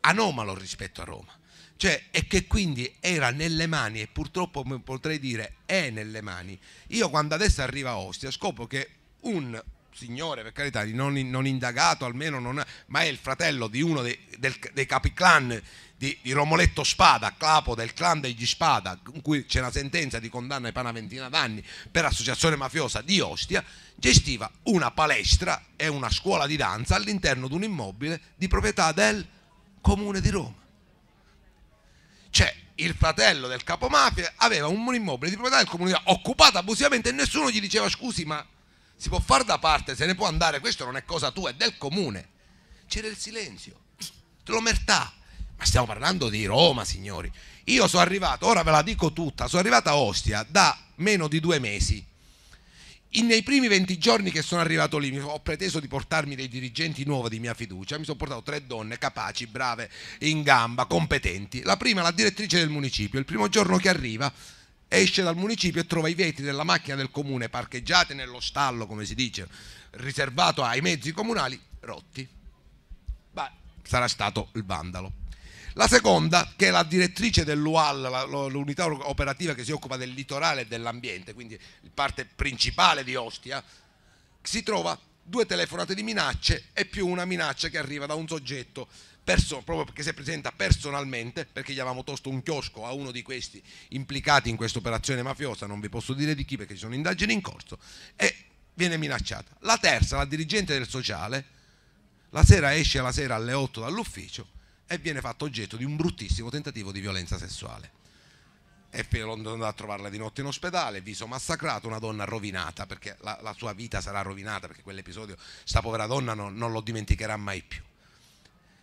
anomalo rispetto a Roma, cioè, e che quindi era nelle mani, e purtroppo potrei dire è nelle mani. Io quando adesso arrivo a Ostia scopro che un signore, per carità, non indagato almeno, ma è il fratello di uno dei capiclan di Romoletto Spada, capo del clan degli Spada, con cui c'è una sentenza di condanna per una ventina d'anni per associazione mafiosa di Ostia. Gestiva una palestra e una scuola di danza all'interno di un immobile di proprietà del Comune di Roma. Cioè, il fratello del capomafia aveva un immobile di proprietà del Comune di Roma occupato abusivamente e nessuno gli diceva scusi, ma si può far da parte, se ne può andare, questo non è cosa tua, è del comune. C'era il silenzio, l'omertà. Ma stiamo parlando di Roma, signori. Io sono arrivato, ora ve la dico tutta, sono arrivato a Ostia da meno di 2 mesi. Nei primi 20 giorni che sono arrivato lì ho preteso di portarmi dei dirigenti nuovi di mia fiducia. Mi sono portato 3 donne capaci, brave, in gamba, competenti. La prima, la direttrice del municipio. Il primo giorno che arriva, esce dal municipio e trova i vetri della macchina del comune parcheggiati nello stallo, come si dice, riservato ai mezzi comunali, rotti. Beh, sarà stato il vandalo. La seconda, che è la direttrice dell'UAL, l'unità operativa che si occupa del litorale e dell'ambiente, quindi la parte principale di Ostia, si trova 2 telefonate di minacce e più una minaccia che arriva da un soggetto proprio perché si presenta personalmente, perché gli avevamo tosto un chiosco a uno di questi implicati in questa operazione mafiosa, non vi posso dire di chi perché ci sono indagini in corso, e viene minacciata. La terza, la dirigente del sociale, la sera esce alla sera alle 8 dall'ufficio e viene fatto oggetto di un bruttissimo tentativo di violenza sessuale. E l'ho andato a trovarla di notte in ospedale, viso massacrato, una donna rovinata, perché la sua vita sarà rovinata, perché quell'episodio, sta povera donna non lo dimenticherà mai più.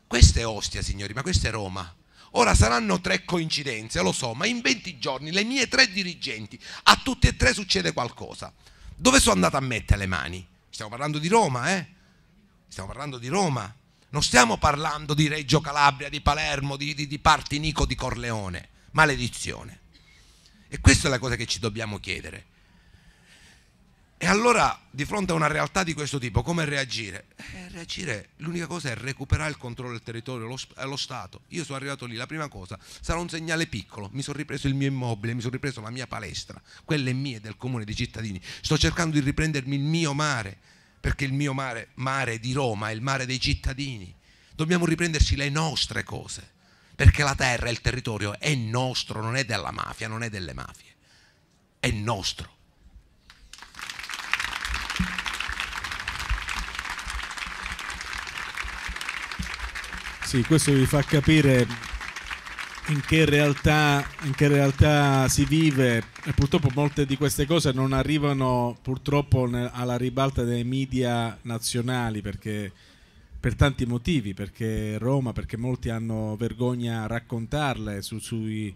Questa è Ostia, signori, ma questa è Roma. Ora saranno 3 coincidenze, lo so, ma in 20 giorni le mie 3 dirigenti, a tutte e 3 succede qualcosa. Dove sono andato a mettere le mani? Stiamo parlando di Roma, eh? Stiamo parlando di Roma. Non stiamo parlando di Reggio Calabria, di Palermo, di Partinico, di Corleone. Maledizione. E questa è la cosa che ci dobbiamo chiedere. E allora, di fronte a una realtà di questo tipo, come reagire? Reagire, l'unica cosa è recuperare il controllo del territorio allo Stato. Io sono arrivato lì, la prima cosa, sarà un segnale piccolo, mi sono ripreso il mio immobile, mi sono ripreso la mia palestra, quelle mie del comune di cittadini, sto cercando di riprendermi il mio mare, perché il mio mare di Roma, è il mare dei cittadini. Dobbiamo riprenderci le nostre cose, perché la terra e il territorio è nostro, non è della mafia, non è delle mafie, è nostro. Sì, questo vi fa capire in che realtà si vive, e purtroppo molte di queste cose non arrivano purtroppo alla ribalta dei media nazionali, perché per tanti motivi, perché Roma, perché molti hanno vergogna a raccontarle sui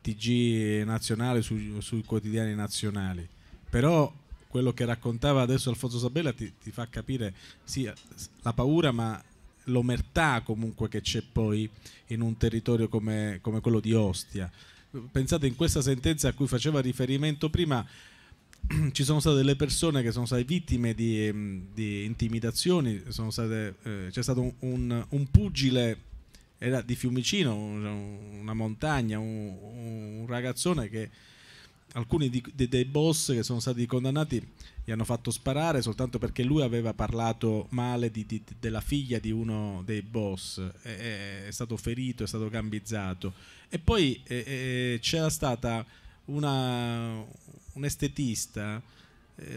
TG nazionali, sui quotidiani nazionali. Però quello che raccontava adesso Alfonso Sabella ti fa capire sì, la paura, ma l'omertà comunque che c'è poi in un territorio come quello di Ostia. Pensate, in questa sentenza a cui faceva riferimento prima ci sono state delle persone che sono state vittime di intimidazioni, c'è stato un pugile, era di Fiumicino, una montagna, un ragazzone che alcuni dei boss che sono stati condannati gli hanno fatto sparare soltanto perché lui aveva parlato male della figlia di uno dei boss. È stato ferito, è stato gambizzato. E poi c'era stata un estetista,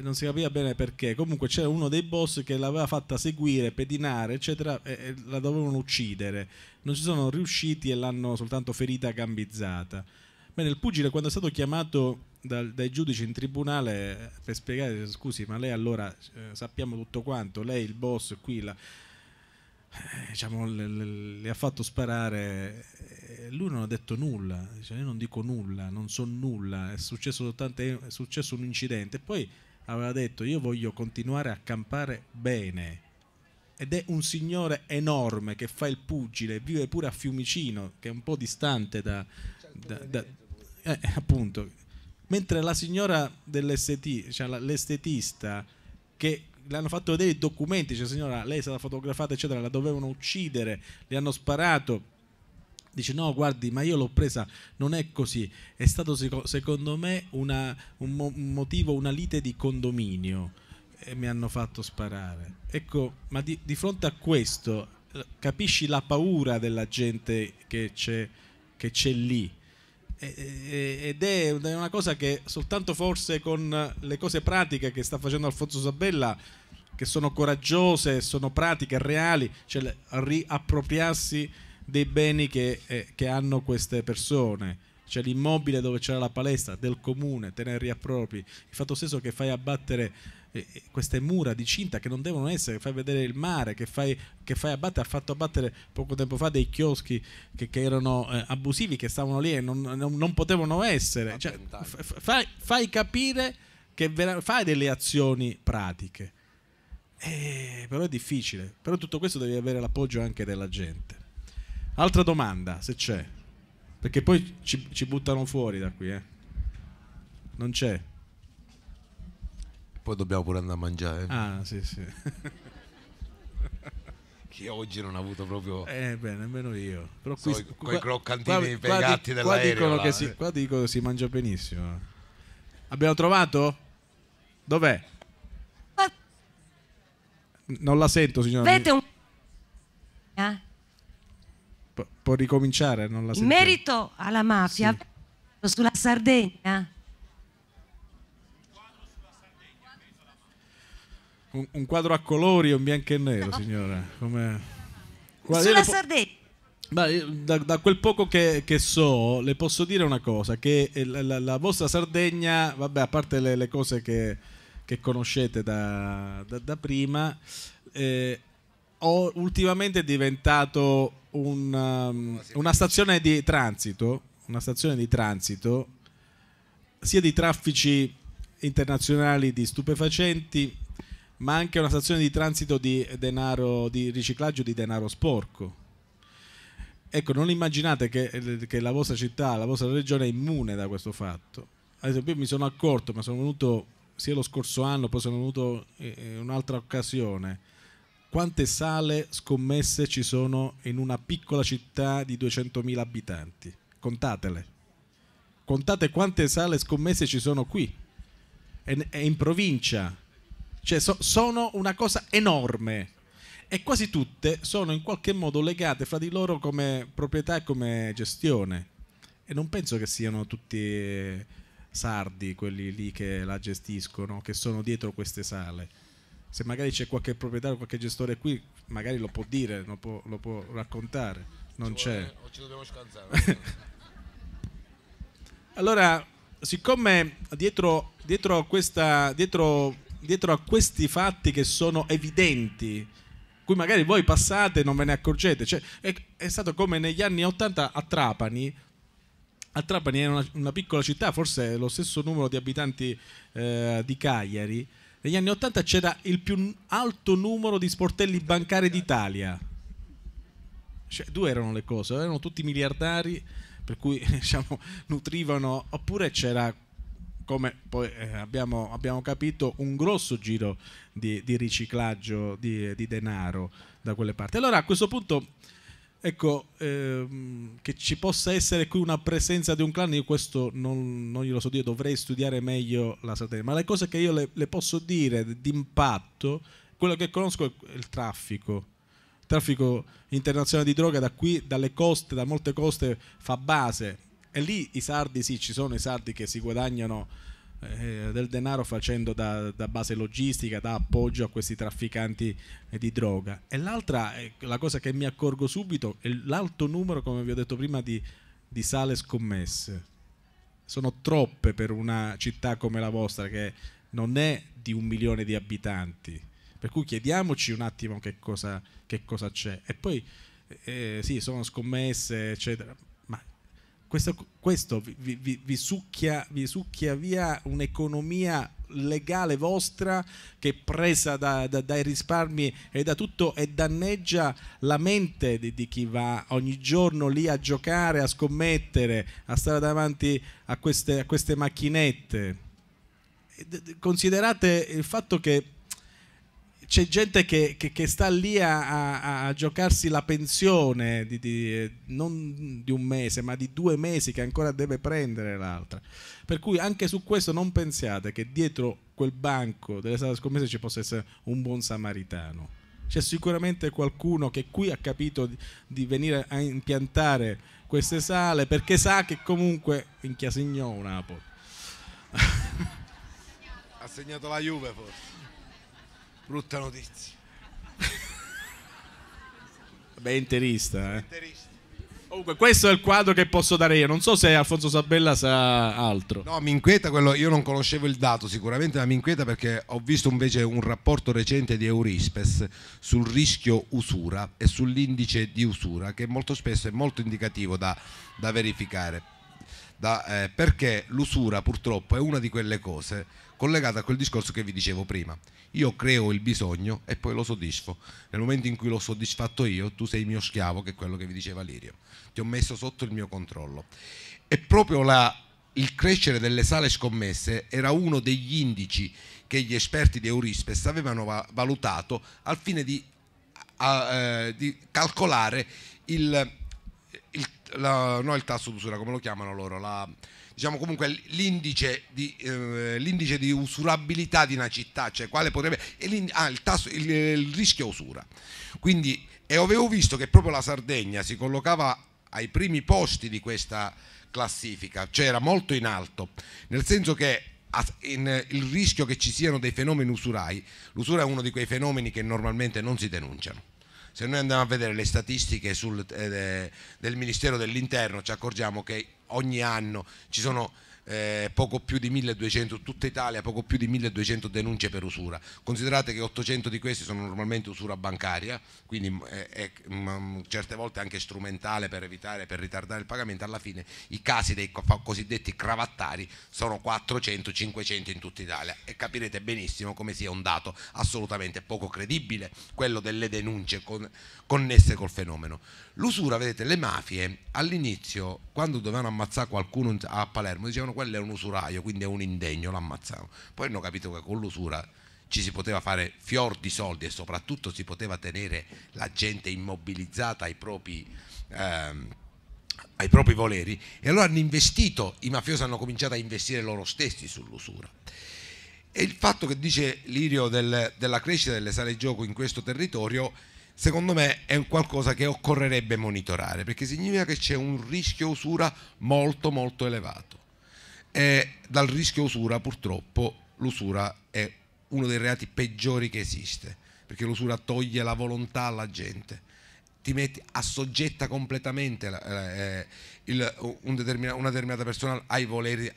non si capiva bene perché, comunque c'era uno dei boss che l'aveva fatta seguire, pedinare eccetera, e la dovevano uccidere, non ci sono riusciti e l'hanno soltanto ferita, gambizzata. Bene, il pugile, quando è stato chiamato dai giudici in tribunale per spiegare, scusi, ma lei allora sappiamo tutto quanto, lei il boss qui diciamo, le ha fatto sparare, lui non ha detto nulla, dice, io non dico nulla, non so nulla, è successo un incidente. Poi aveva detto, io voglio continuare a campare bene, ed è un signore enorme che fa il pugile, vive pure a Fiumicino, che è un po' distante appunto, mentre la signora l'estetista, che le hanno fatto vedere i documenti, cioè signora, lei è stata fotografata eccetera, la dovevano uccidere, le hanno sparato, dice no guardi, ma io l'ho presa, non è così, è stato secondo me un motivo, una lite di condominio e mi hanno fatto sparare. Ecco, ma di fronte a questo capisci la paura della gente che c'è lì, ed è una cosa che soltanto forse con le cose pratiche che sta facendo Alfonso Sabella, che sono coraggiose, sono pratiche, reali, cioè riappropriarsi dei beni che hanno queste persone, cioè l'immobile dove c'era la palestra del comune, te ne riappropri, il fatto stesso che fai abbattere queste mura di cinta che non devono essere, che fai vedere il mare, che fai abbattere, ha fatto abbattere poco tempo fa dei chioschi che erano abusivi, che stavano lì e non potevano essere, cioè, fai capire che fai delle azioni pratiche, però è difficile, però tutto questo devi avere l'appoggio anche della gente. Altra domanda, se c'è, perché poi ci buttano fuori da qui, non c'è? Poi dobbiamo pure andare a mangiare. Ah, sì. Che oggi non ha avuto proprio... bene, nemmeno io. Però qui, quei croccantini pegati dell'aereo. Qua dicono che si mangia benissimo. Abbiamo trovato? Dov'è? Non la sento, signora. Avete un... Può ricominciare, non la sento. In merito alla mafia, sì. Sulla Sardegna... Un quadro a colori, un bianco e nero, no. Signora. Sulla Sardegna. Da quel poco che so, le posso dire una cosa, che la vostra Sardegna, vabbè, a parte le cose che conoscete da prima, ultimamente è diventato una stazione di transito, sia di traffici internazionali di stupefacenti, ma anche una stazione di transito di denaro, di riciclaggio di denaro sporco. Ecco, non immaginate che la vostra città, la vostra regione è immune da questo fatto. Ad esempio, io mi sono accorto, ma sono venuto sia lo scorso anno, poi sono venuto in un'altra occasione, quante sale scommesse ci sono in una piccola città di 200.000 abitanti. Contatele. Contate quante sale scommesse ci sono qui. E in provincia. Cioè, sono una cosa enorme. E quasi tutte sono in qualche modo legate fra di loro come proprietà e come gestione, e non penso che siano tutti sardi quelli lì che la gestiscono, che sono dietro queste sale. Se magari c'è qualche proprietario, qualche gestore qui, magari lo può dire, lo può raccontare. Non c'è, ci dobbiamo scansare. Allora, siccome dietro a questi fatti che sono evidenti, cui magari voi passate e non ve ne accorgete, cioè, è stato come negli anni 80 a Trapani. A Trapani era una piccola città, forse lo stesso numero di abitanti di Cagliari. Negli anni 80 c'era il più alto numero di sportelli bancari d'Italia. Cioè, due erano le cose, erano tutti miliardari, per cui diciamo, nutrivano, oppure c'era, come poi abbiamo capito, un grosso giro di riciclaggio di denaro da quelle parti. Allora, a questo punto, ecco, che ci possa essere qui una presenza di un clan, io questo non glielo so dire, dovrei studiare meglio la Sardegna, ma le cose che io le posso dire d'impatto, quello che conosco è il traffico. Il traffico internazionale di droga da qui, dalle coste, da molte coste, fa base. E lì i sardi, sì, ci sono i sardi che si guadagnano del denaro facendo da base logistica, da appoggio a questi trafficanti di droga. E l'altra, la cosa che mi accorgo subito, è l'alto numero, come vi ho detto prima, di sale scommesse. Sono troppe per una città come la vostra, che non è di 1 milione di abitanti. Per cui chiediamoci un attimo che cosa c'è. E poi, sì, sono scommesse, eccetera. Questo vi succhia via un'economia legale vostra, che è presa dai risparmi e da tutto, e danneggia la mente di chi va ogni giorno lì a giocare, a scommettere, a stare davanti a queste macchinette. Considerate il fatto che c'è gente che sta lì a giocarsi la pensione non di 1 mese, ma di 2 mesi, che ancora deve prendere l'altra. Per cui anche su questo non pensiate che dietro quel banco delle sale scommesse ci possa essere un buon samaritano. C'è sicuramente qualcuno che qui ha capito di venire a impiantare queste sale, perché sa che comunque in Chiasignò un Napoli. Ha segnato la Juve, forse. Brutta notizia. Beh, interista, interista. Comunque questo è il quadro che posso dare io. Non so se Alfonso Sabella sa altro. No, mi inquieta quello, io non conoscevo il dato sicuramente, ma mi inquieta perché ho visto invece un rapporto recente di Eurispes sul rischio usura e sull'indice di usura, che molto spesso è molto indicativo da verificare, perché l'usura purtroppo è una di quelle cose collegata a quel discorso che vi dicevo prima. Io creo il bisogno e poi lo soddisfo. Nel momento in cui l'ho soddisfatto io, tu sei mio schiavo, che è quello che vi diceva Lirio. Ti ho messo sotto il mio controllo. E proprio il crescere delle sale scommesse era uno degli indici che gli esperti di Eurispes avevano valutato al fine di calcolare il tasso d'usura, come lo chiamano loro, diciamo comunque l'indice di usurabilità di una città, cioè quale potrebbe il rischio usura. Quindi, e avevo visto che proprio la Sardegna si collocava ai primi posti di questa classifica, cioè era molto in alto, nel senso che il rischio che ci siano dei fenomeni usurai, l'usura è uno di quei fenomeni che normalmente non si denunciano. Se noi andiamo a vedere le statistiche del Ministero dell'Interno, ci accorgiamo che ogni anno ci sono poco più di 1200, tutta Italia, poco più di 1200 denunce per usura. Considerate che 800 di questi sono normalmente usura bancaria, quindi certe volte anche strumentale per evitare, per ritardare il pagamento. Alla fine i casi dei cosiddetti cravattari sono 400-500 in tutta Italia, e capirete benissimo come sia un dato assolutamente poco credibile quello delle denunce connesse col fenomeno. L'usura, vedete, le mafie all'inizio, quando dovevano ammazzare qualcuno a Palermo, dicevano quello è un usuraio, quindi è un indegno, l'ammazzavano. Poi hanno capito che con l'usura ci si poteva fare fior di soldi e soprattutto si poteva tenere la gente immobilizzata ai propri voleri, e allora hanno investito, i mafiosi hanno cominciato a investire loro stessi sull'usura. E il fatto che dice Lirio della crescita delle sale gioco in questo territorio, secondo me è un qualcosa che occorrerebbe monitorare, perché significa che c'è un rischio usura molto molto elevato, e dal rischio usura purtroppo l'usura è uno dei reati peggiori che esiste, perché l'usura toglie la volontà alla gente, assoggetta completamente una determinata persona ai voleri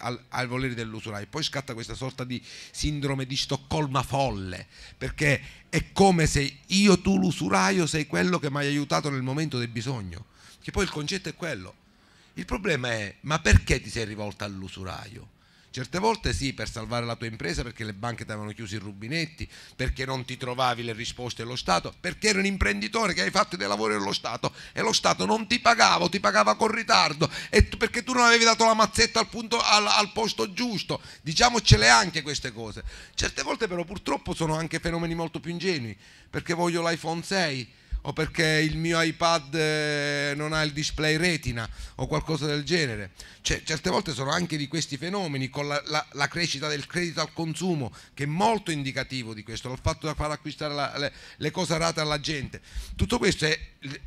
dell'usuraio. Poi scatta questa sorta di sindrome di Stoccolma folle, perché è come se io, tu l'usuraio, sei quello che mi hai aiutato nel momento del bisogno, che poi il concetto è quello. Il problema è: ma perché ti sei rivolta all'usuraio? Certe volte sì, per salvare la tua impresa, perché le banche ti avevano chiuso i rubinetti, perché non ti trovavi le risposte dello Stato, perché eri un imprenditore che hai fatto dei lavori dello Stato e lo Stato non ti pagava, ti pagava con ritardo, e perché tu non avevi dato la mazzetta al posto giusto. Diciamocele anche queste cose. Certe volte però purtroppo sono anche fenomeni molto più ingenui, perché voglio l'iPhone 6, o perché il mio iPad non ha il display retina o qualcosa del genere. Cioè, certe volte sono anche di questi fenomeni, con la crescita del credito al consumo, che è molto indicativo di questo, il fatto di far acquistare le cose rate alla gente. Tutto questo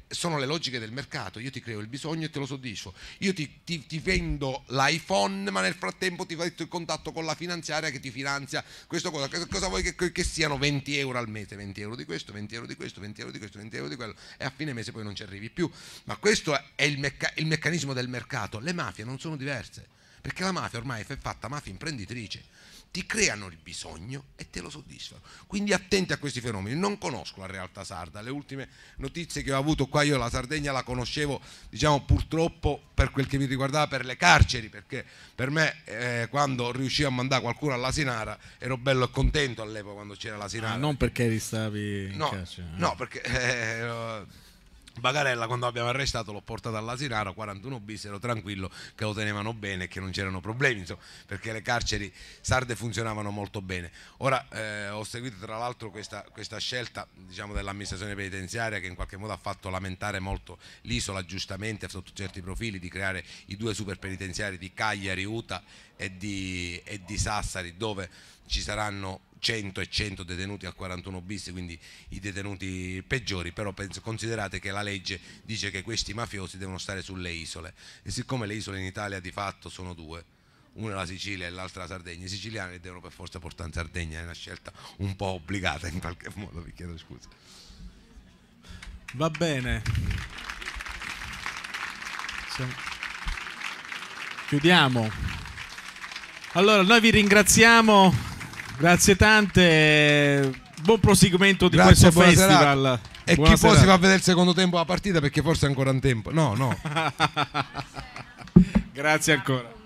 sono le logiche del mercato. Io ti creo il bisogno e te lo soddisfo, io ti vendo l'iPhone, ma nel frattempo ti faccio il contatto con la finanziaria che ti finanzia questa cosa. Cosa vuoi che siano 20 euro al mese? 20 euro di questo, 20 euro di questo, 20 euro di questo, 20 euro di quello, e a fine mese poi non ci arrivi più. Ma questo è il meccanismo del mercato. Le mafie non sono diverse, perché la mafia ormai è fatta mafia imprenditrice, ti creano il bisogno e te lo soddisfano. Quindi attenti a questi fenomeni. Non conosco la realtà sarda, le ultime notizie che ho avuto qua, io la Sardegna la conoscevo, diciamo, purtroppo per quel che mi riguardava, per le carceri, perché per me quando riuscivo a mandare qualcuno alla Sinara ero bello e contento all'epoca, quando c'era la Sinara. Non perché ristavi in carcere? No, perché Bagarella, quando abbiamo arrestato, l'ho portato alla Sinara, 41 bis, ero tranquillo che lo tenevano bene e che non c'erano problemi, insomma, perché le carceri sarde funzionavano molto bene. Ora ho seguito tra l'altro questa scelta, diciamo, dell'amministrazione penitenziaria, che in qualche modo ha fatto lamentare molto l'isola, giustamente, sotto certi profili, di creare i due super penitenziari di Cagliari, Uta e di Sassari, dove ci saranno 100 e 100 detenuti al 41 bis, quindi i detenuti peggiori. Però considerate che la legge dice che questi mafiosi devono stare sulle isole, e siccome le isole in Italia di fatto sono due, una è la Sicilia e l'altra la Sardegna, i siciliani li devono per forza portare in Sardegna, è una scelta un po' obbligata in qualche modo. Vi chiedo scusa. Va bene, chiudiamo. Allora, noi vi ringraziamo. Grazie tante, buon proseguimento di questo festival. E chi può si va a vedere il secondo tempo della partita, perché forse è ancora in tempo. No, no. Grazie ancora.